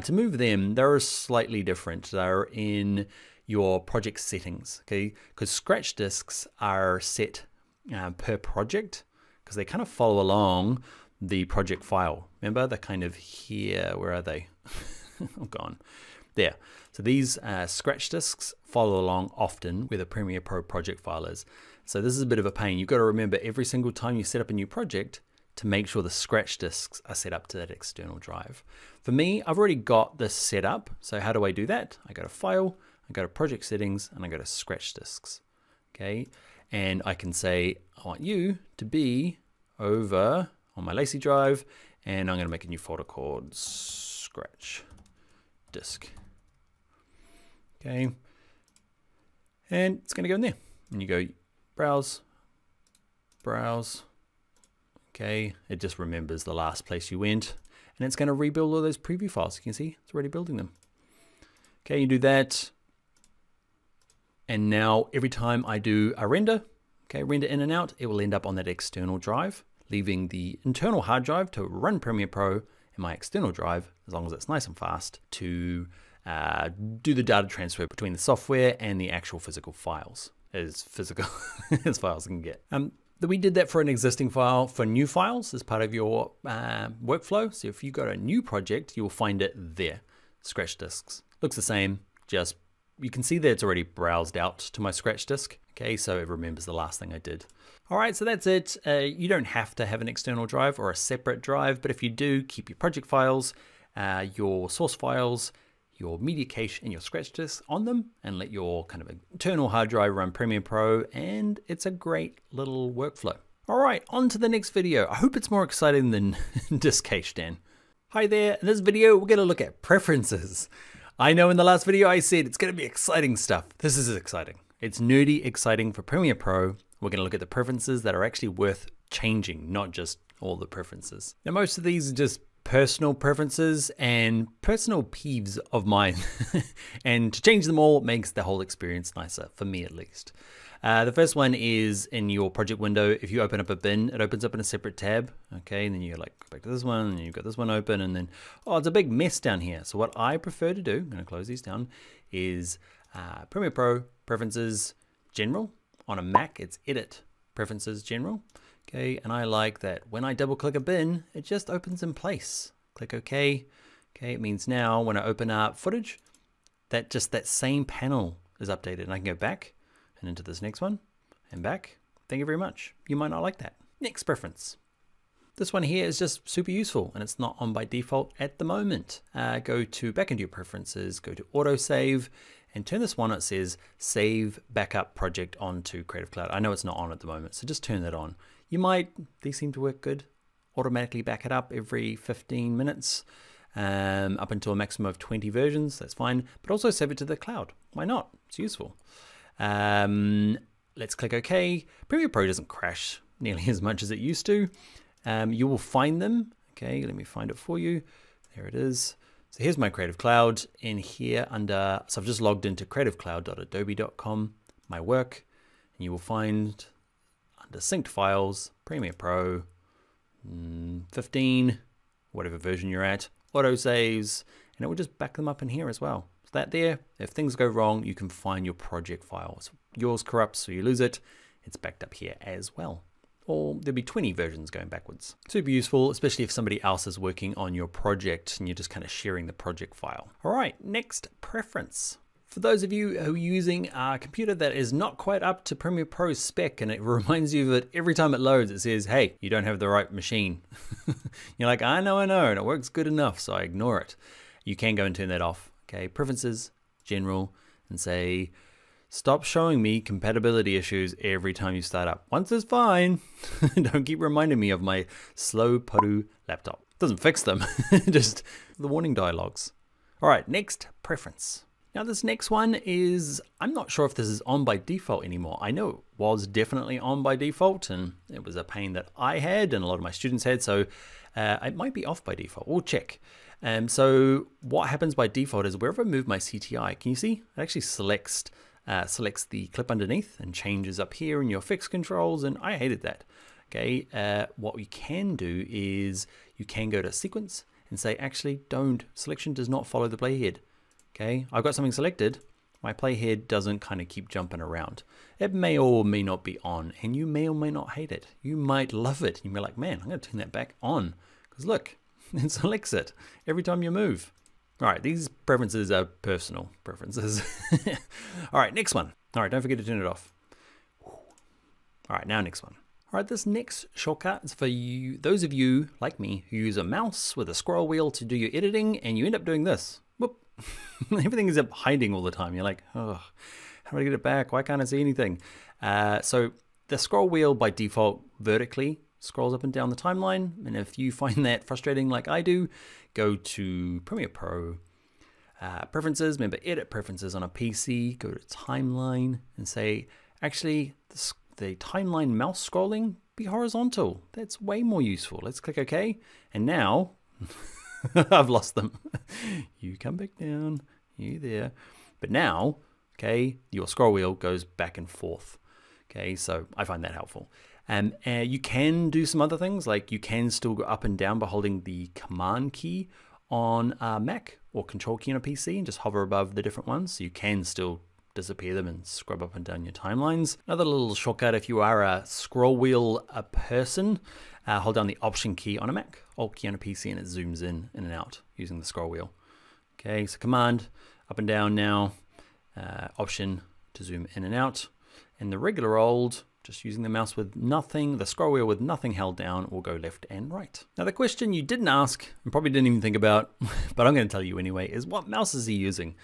To move them, they're slightly different. They're in your project settings, okay, because scratch disks are set per project because they kind of follow along the project file. Remember, they're kind of here. Where are they? I'm gone. There. So these scratch disks follow along often where the Premiere Pro project file is. So this is a bit of a pain. You've got to remember every single time you set up a new project to make sure the scratch disks are set up to that external drive. For me, I've already got this set up. So how do I do that? I go to File, I go to Project Settings, and I go to Scratch Disks. Okay, and I can say I want you to be over on my Lacy drive, and I'm going to make a new folder called Scratch Disk. Okay, and it's going to go in there. And you go Browse, Browse. Okay, it just remembers the last place you went, and it's going to rebuild all those preview files. You can see it's already building them. Okay, you do that, and now every time I do a render, okay, render in and out, it will end up on that external drive, leaving the internal hard drive to run Premiere Pro, and my external drive, as long as it's nice and fast, to do the data transfer between the software and the actual physical files, as physical as files can get. We did that for an existing file. For new files, as part of your workflow, so if you got a new project, you'll find it there. Scratch disks looks the same. Just you can see that it's already browsed out to my scratch disk. Okay, so it remembers the last thing I did. All right, so that's it. You don't have to have an external drive or a separate drive, but if you do, keep your project files, your source files, your media cache, and your scratch disk on them, and let your kind of internal hard drive run Premiere Pro, and it's a great little workflow. All right, on to the next video. I hope it's more exciting than disk cache, Dan. Hi there, in this video, we're gonna look at preferences. I know in the last video I said it's gonna be exciting stuff. This is exciting. It's nerdy exciting for Premiere Pro. We're gonna look at the preferences that are actually worth changing, not just all the preferences. Now, most of these are just personal preferences and personal peeves of mine, and to change them all makes the whole experience nicer, for me at least. The first one is in your project window. If you open up a bin, it opens up in a separate tab, okay, and then you like go back to this one, and you've got this one open, and then, oh, it's a big mess down here. So what I prefer to do, I'm gonna close these down, is Premiere Pro, Preferences, General. On a Mac, it's Edit, Preferences, General. Okay, and I like that when I double click a bin, it just opens in place. Click OK. Okay, it means now when I open up footage, that just that same panel is updated, and I can go back and into this next one and back. Thank you very much. You might not like that. Next preference. This one here is just super useful, and it's not on by default at the moment. Go to back into your preferences, go to autosave, and turn this one, it says save backup project onto Creative Cloud. I know it's not on at the moment, so just turn that on. You might, these seem to work good, automatically back it up every 15 minutes, up until a maximum of 20 versions, that's fine, but also save it to the cloud. Why not? It's useful. Let's click OK. Premiere Pro doesn't crash nearly as much as it used to. You will find them. Okay, let me find it for you. There it is. So here's my Creative Cloud in here under, so I've just logged into creativecloud.adobe.com, my work, and you will find under synced files, Premiere Pro 15, whatever version you're at, auto saves, and it will just back them up in here as well. So that there, if things go wrong, you can find your project files. Yours corrupts, so you lose it. It's backed up here as well. Or there'll be 20 versions going backwards. Super useful, especially if somebody else is working on your project and you're just kind of sharing the project file. All right, next, preference. For those of you who are using a computer that is not quite up to Premiere Pro's spec and it reminds you that every time it loads, it says, hey, you don't have the right machine. You're like, I know, and it works good enough, so I ignore it. You can go and turn that off. Okay, preferences, general, and say, stop showing me compatibility issues every time you start up. Once it's fine, don't keep reminding me of my slow Podu laptop. Doesn't fix them, just the warning dialogues. All right, next, preference. Now this next one is, I'm not sure if this is on by default anymore. I know it was definitely on by default and it was a pain that I had and a lot of my students had, so it might be off by default, we'll check. So what happens by default is wherever I move my CTI, can you see? It actually selects the clip underneath and changes up here in your fixed controls, and I hated that. Okay, what we can do is you can go to sequence and say, actually don't, selection does not follow the playhead. Okay, I've got something selected, my playhead doesn't kind of keep jumping around. It may or may not be on, and you may or may not hate it. You might love it, you'll be like, man, I'm gonna turn that back on, because look, it selects it every time you move. All right, these preferences are personal preferences. All right, next one. All right, don't forget to turn it off. All right, now next one. All right, this next shortcut is for you, those of you like me who use a mouse with a scroll wheel to do your editing and you end up doing this. Whoop, everything is up hiding all the time. You're like, oh, how do I get it back? Why can't I see anything? So the scroll wheel by default vertically scrolls up and down the timeline, and if you find that frustrating like I do, go to Premiere Pro, Preferences, remember Edit Preferences on a PC, go to Timeline and say, actually the timeline mouse scrolling be horizontal, that's way more useful. Let's click OK, and now I've lost them. You come back down, you there, but now, okay, your scroll wheel goes back and forth. Okay, so I find that helpful. You can do some other things, like you can still go up and down by holding the command key on a Mac or control key on a PC and just hover above the different ones. So you can still disappear them and scrub up and down your timelines. Another little shortcut, if you are a scroll wheel person, hold down the option key on a Mac, alt key on a PC, and it zooms in and out using the scroll wheel. Okay, so command, up and down now, option to zoom in and out, and the regular old, just using the mouse with nothing, the scroll wheel with nothing held down, will go left and right. Now the question you didn't ask, and probably didn't even think about, but I'm going to tell you anyway, is what mouse is he using?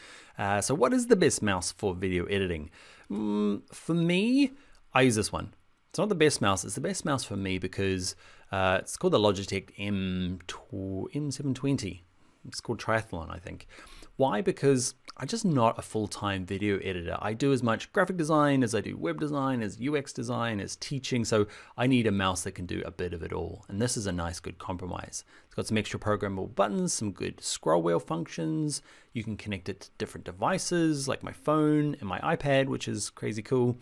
So what is the best mouse for video editing? For me, I use this one. It's not the best mouse, it's the best mouse for me because it's called the Logitech M720. It's called Triathlon, I think. Why? Because I'm just not a full-time video editor. I do as much graphic design as I do web design, as UX design, as teaching, so I need a mouse that can do a bit of it all. And this is a nice, good compromise. It's got some extra programmable buttons, some good scroll wheel functions. You can connect it to different devices, like my phone and my iPad, which is crazy cool.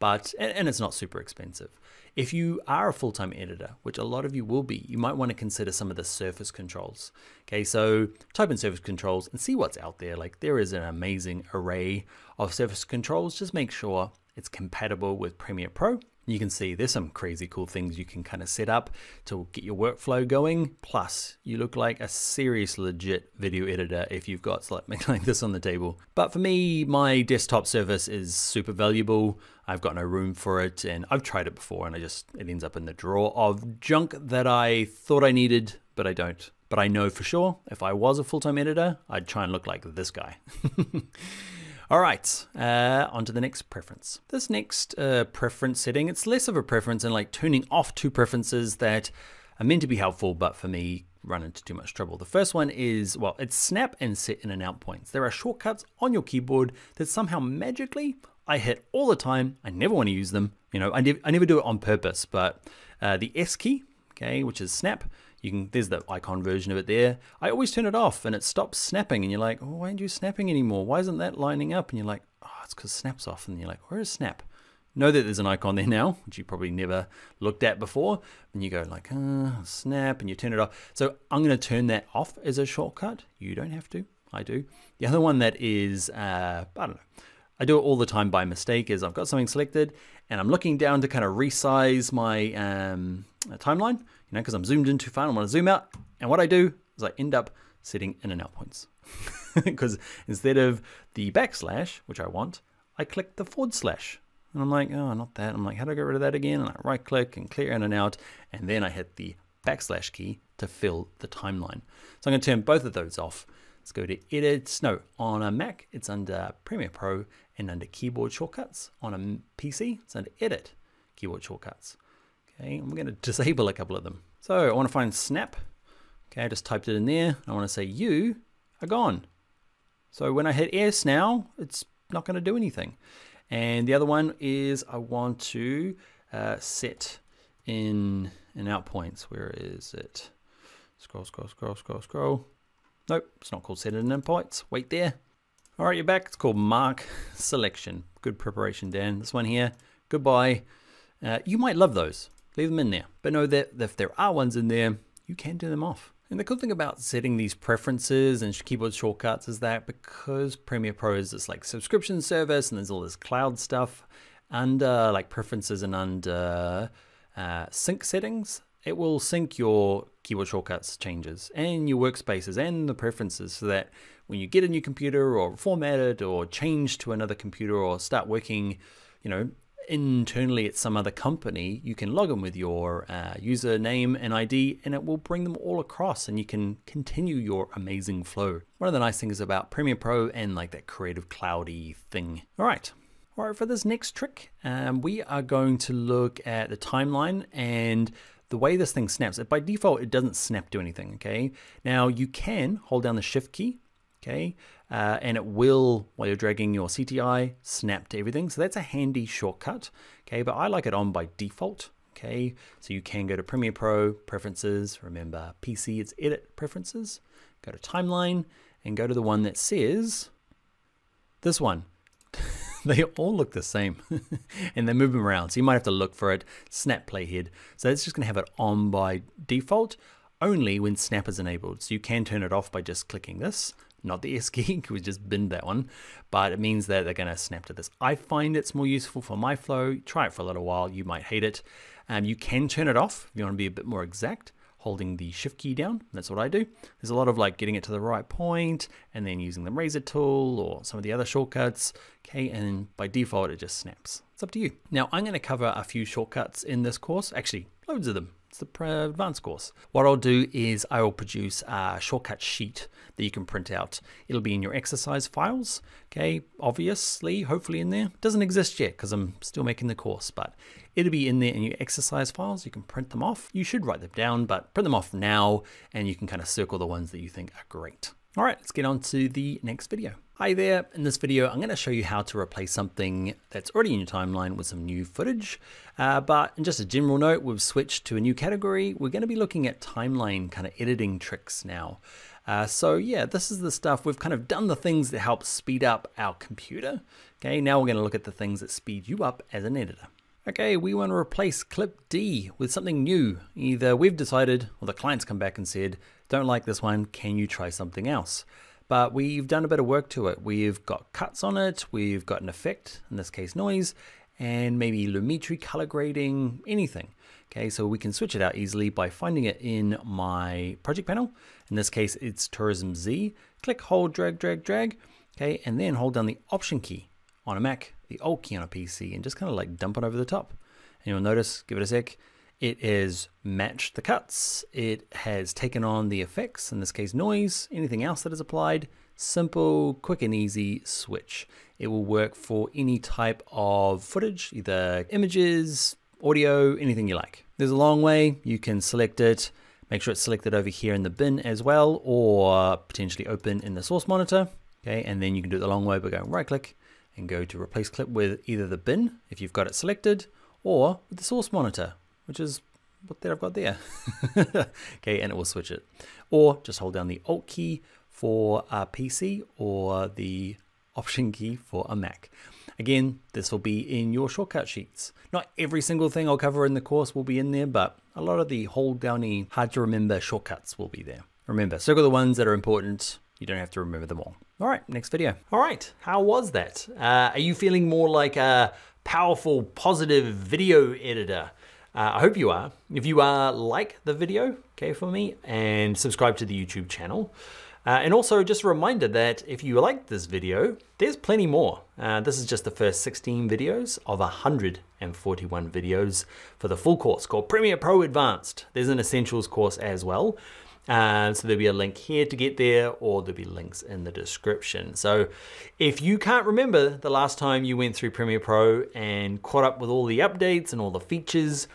But, and it's not super expensive. If you are a full-time editor, which a lot of you will be, you might want to consider some of the surface controls. Okay, so type in surface controls and see what's out there. Like there is an amazing array of surface controls. Just make sure it's compatible with Premiere Pro. You can see there's some crazy cool things you can kind of set up to get your workflow going. Plus, you look like a serious legit video editor if you've got something like this on the table. But for me, my desktop service is super valuable. I've got no room for it, and I've tried it before, and it ends up in the drawer of junk that I thought I needed, but I don't. But I know for sure, if I was a full-time editor, I'd try and look like this guy. All right, on to the next preference. This next preference setting, it's less of a preference and like turning off two preferences that are meant to be helpful, but for me, run into too much trouble. The first one is, well, it's snap and set in and out points. There are shortcuts on your keyboard that somehow magically I hit all the time. I never want to use them. You know, I never do it on purpose, but the S key, okay, which is snap, there's the icon version of it there. I always turn it off and it stops snapping and you're like, oh, why aren't you snapping anymore? Why isn't that lining up? And you're like, oh, it's because Snap's off. And you're like, where is Snap? Know that there's an icon there now, which you probably never looked at before. And you go like, Snap, and you turn it off. So I'm gonna turn that off as a shortcut. You don't have to, I do. The other one that is, I don't know, I do it all the time by mistake is I've got something selected and I'm looking down to kind of resize my timeline, you know, because I'm zoomed in too far and I want to zoom out. And what I do is I end up setting in and out points because instead of the backslash, which I want, I click the forward slash. And I'm like, oh, not that. I'm like, how do I get rid of that again? And I right click and clear in and out. And then I hit the backslash key to fill the timeline. So I'm gonna turn both of those off. Let's go to edit. No, on a Mac, it's under Premiere Pro and under keyboard shortcuts. On a PC, it's under edit, keyboard shortcuts. Okay, I'm gonna disable a couple of them. So I wanna find Snap. Okay, I just typed it in there. I wanna say you are gone. So when I hit S now, it's not gonna do anything. And the other one is I want to set in and out points. Where is it? Scroll. Nope, it's not called set in and out points. Wait there. All right, you're back. It's called mark selection. Good preparation, Dan. This one here, goodbye. You might love those. Leave them in there. But know that if there are ones in there, you can turn them off. And the cool thing about setting these preferences and keyboard shortcuts is that because Premiere Pro is this like subscription service and there's all this cloud stuff under like preferences and under sync settings, it will sync your keyboard shortcuts changes and your workspaces and the preferences so that when you get a new computer or format it or change to another computer or start working, you know, internally at some other company, you can log in with your username and ID and it will bring them all across and you can continue your amazing flow. One of the nice things about Premiere Pro and like that creative cloudy thing. All right, for this next trick, we are going to look at the timeline and the way this thing snaps. By default, it doesn't snap to anything, okay? Now you can hold down the shift key, okay? And it will, while you're dragging your CTI, snap to everything. So that's a handy shortcut, okay? But I like it on by default, okay? So you can go to Premiere Pro, Preferences, remember PC, it's Edit, Preferences, go to Timeline, and go to the one that says, this one. They all look the same and they move them around. So you might have to look for it, Snap Playhead. So it's just gonna have it on by default, only when Snap is enabled. So you can turn it off by just clicking this. Not the S key, we just binned that one, but it means that they're gonna snap to this. I find it's more useful for my flow. Try it for a little while, you might hate it. You can turn it off if you wanna be a bit more exact, holding the shift key down, that's what I do. There's a lot of like getting it to the right point and then using the razor tool or some of the other shortcuts, okay, and by default it just snaps. It's up to you. Now I'm gonna cover a few shortcuts in this course, actually loads of them. It's the Pro Advanced course. What I'll do is I will produce a shortcut sheet that you can print out. It'll be in your exercise files, okay? Obviously, hopefully in there. It doesn't exist yet because I'm still making the course, but it'll be in there in your exercise files. You can print them off. You should write them down, but print them off now and you can kind of circle the ones that you think are great. All right, let's get on to the next video. Hi there, in this video, I'm gonna show you how to replace something that's already in your timeline with some new footage. But in just a general note, we've switched to a new category. We're gonna be looking at timeline kind of editing tricks now. So yeah, this is the stuff, we've kind of done the things that help speed up our computer. Okay, now we're gonna look at the things that speed you up as an editor. Okay, we wanna replace clip D with something new. Either we've decided, or the client's come back and said, don't like this one, can you try something else? But we've done a bit of work to it. We've got cuts on it, we've got an effect, in this case noise, and maybe Lumetri color grading, anything. Okay, so we can switch it out easily by finding it in my project panel. In this case, it's Tourism Z. Click, hold, drag, okay, and then hold down the Option key on a Mac, the Alt key on a PC, and just kind of like dump it over the top. And you'll notice, give it a sec, it has matched the cuts. It has taken on the effects, in this case noise, anything else that is applied. Simple, quick and easy switch. It will work for any type of footage, either images, audio, anything you like. There's a long way, you can select it, make sure it's selected over here in the bin as well, or potentially open in the source monitor. Okay, and then you can do it the long way by going right click and go to replace clip with either the bin, if you've got it selected, or with the source monitor, which is what that I've got there. Okay, and it will switch it. Or just hold down the Alt key for a PC or the Option key for a Mac. Again, this will be in your shortcut sheets. Not every single thing I'll cover in the course will be in there, but a lot of the hold downy, hard to remember shortcuts will be there. Remember, circle the ones that are important. You don't have to remember them all. All right, next video. All right, how was that? Are you feeling more like a powerful, positive video editor? I hope you are. If you are, like the video, okay, for me, and subscribe to the YouTube channel. And also just a reminder that if you liked this video, there's plenty more. This is just the first 16 videos of 141 videos for the full course called Premiere Pro Advanced. There's an Essentials course as well. So there'll be a link here to get there, or there'll be links in the description. So if you can't remember the last time you went through Premiere Pro and caught up with all the updates and all the features,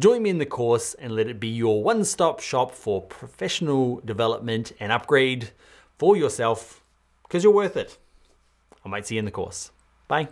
join me in the course and let it be your one-stop shop for professional development and upgrade for yourself, because you're worth it. I might see you in the course. Bye.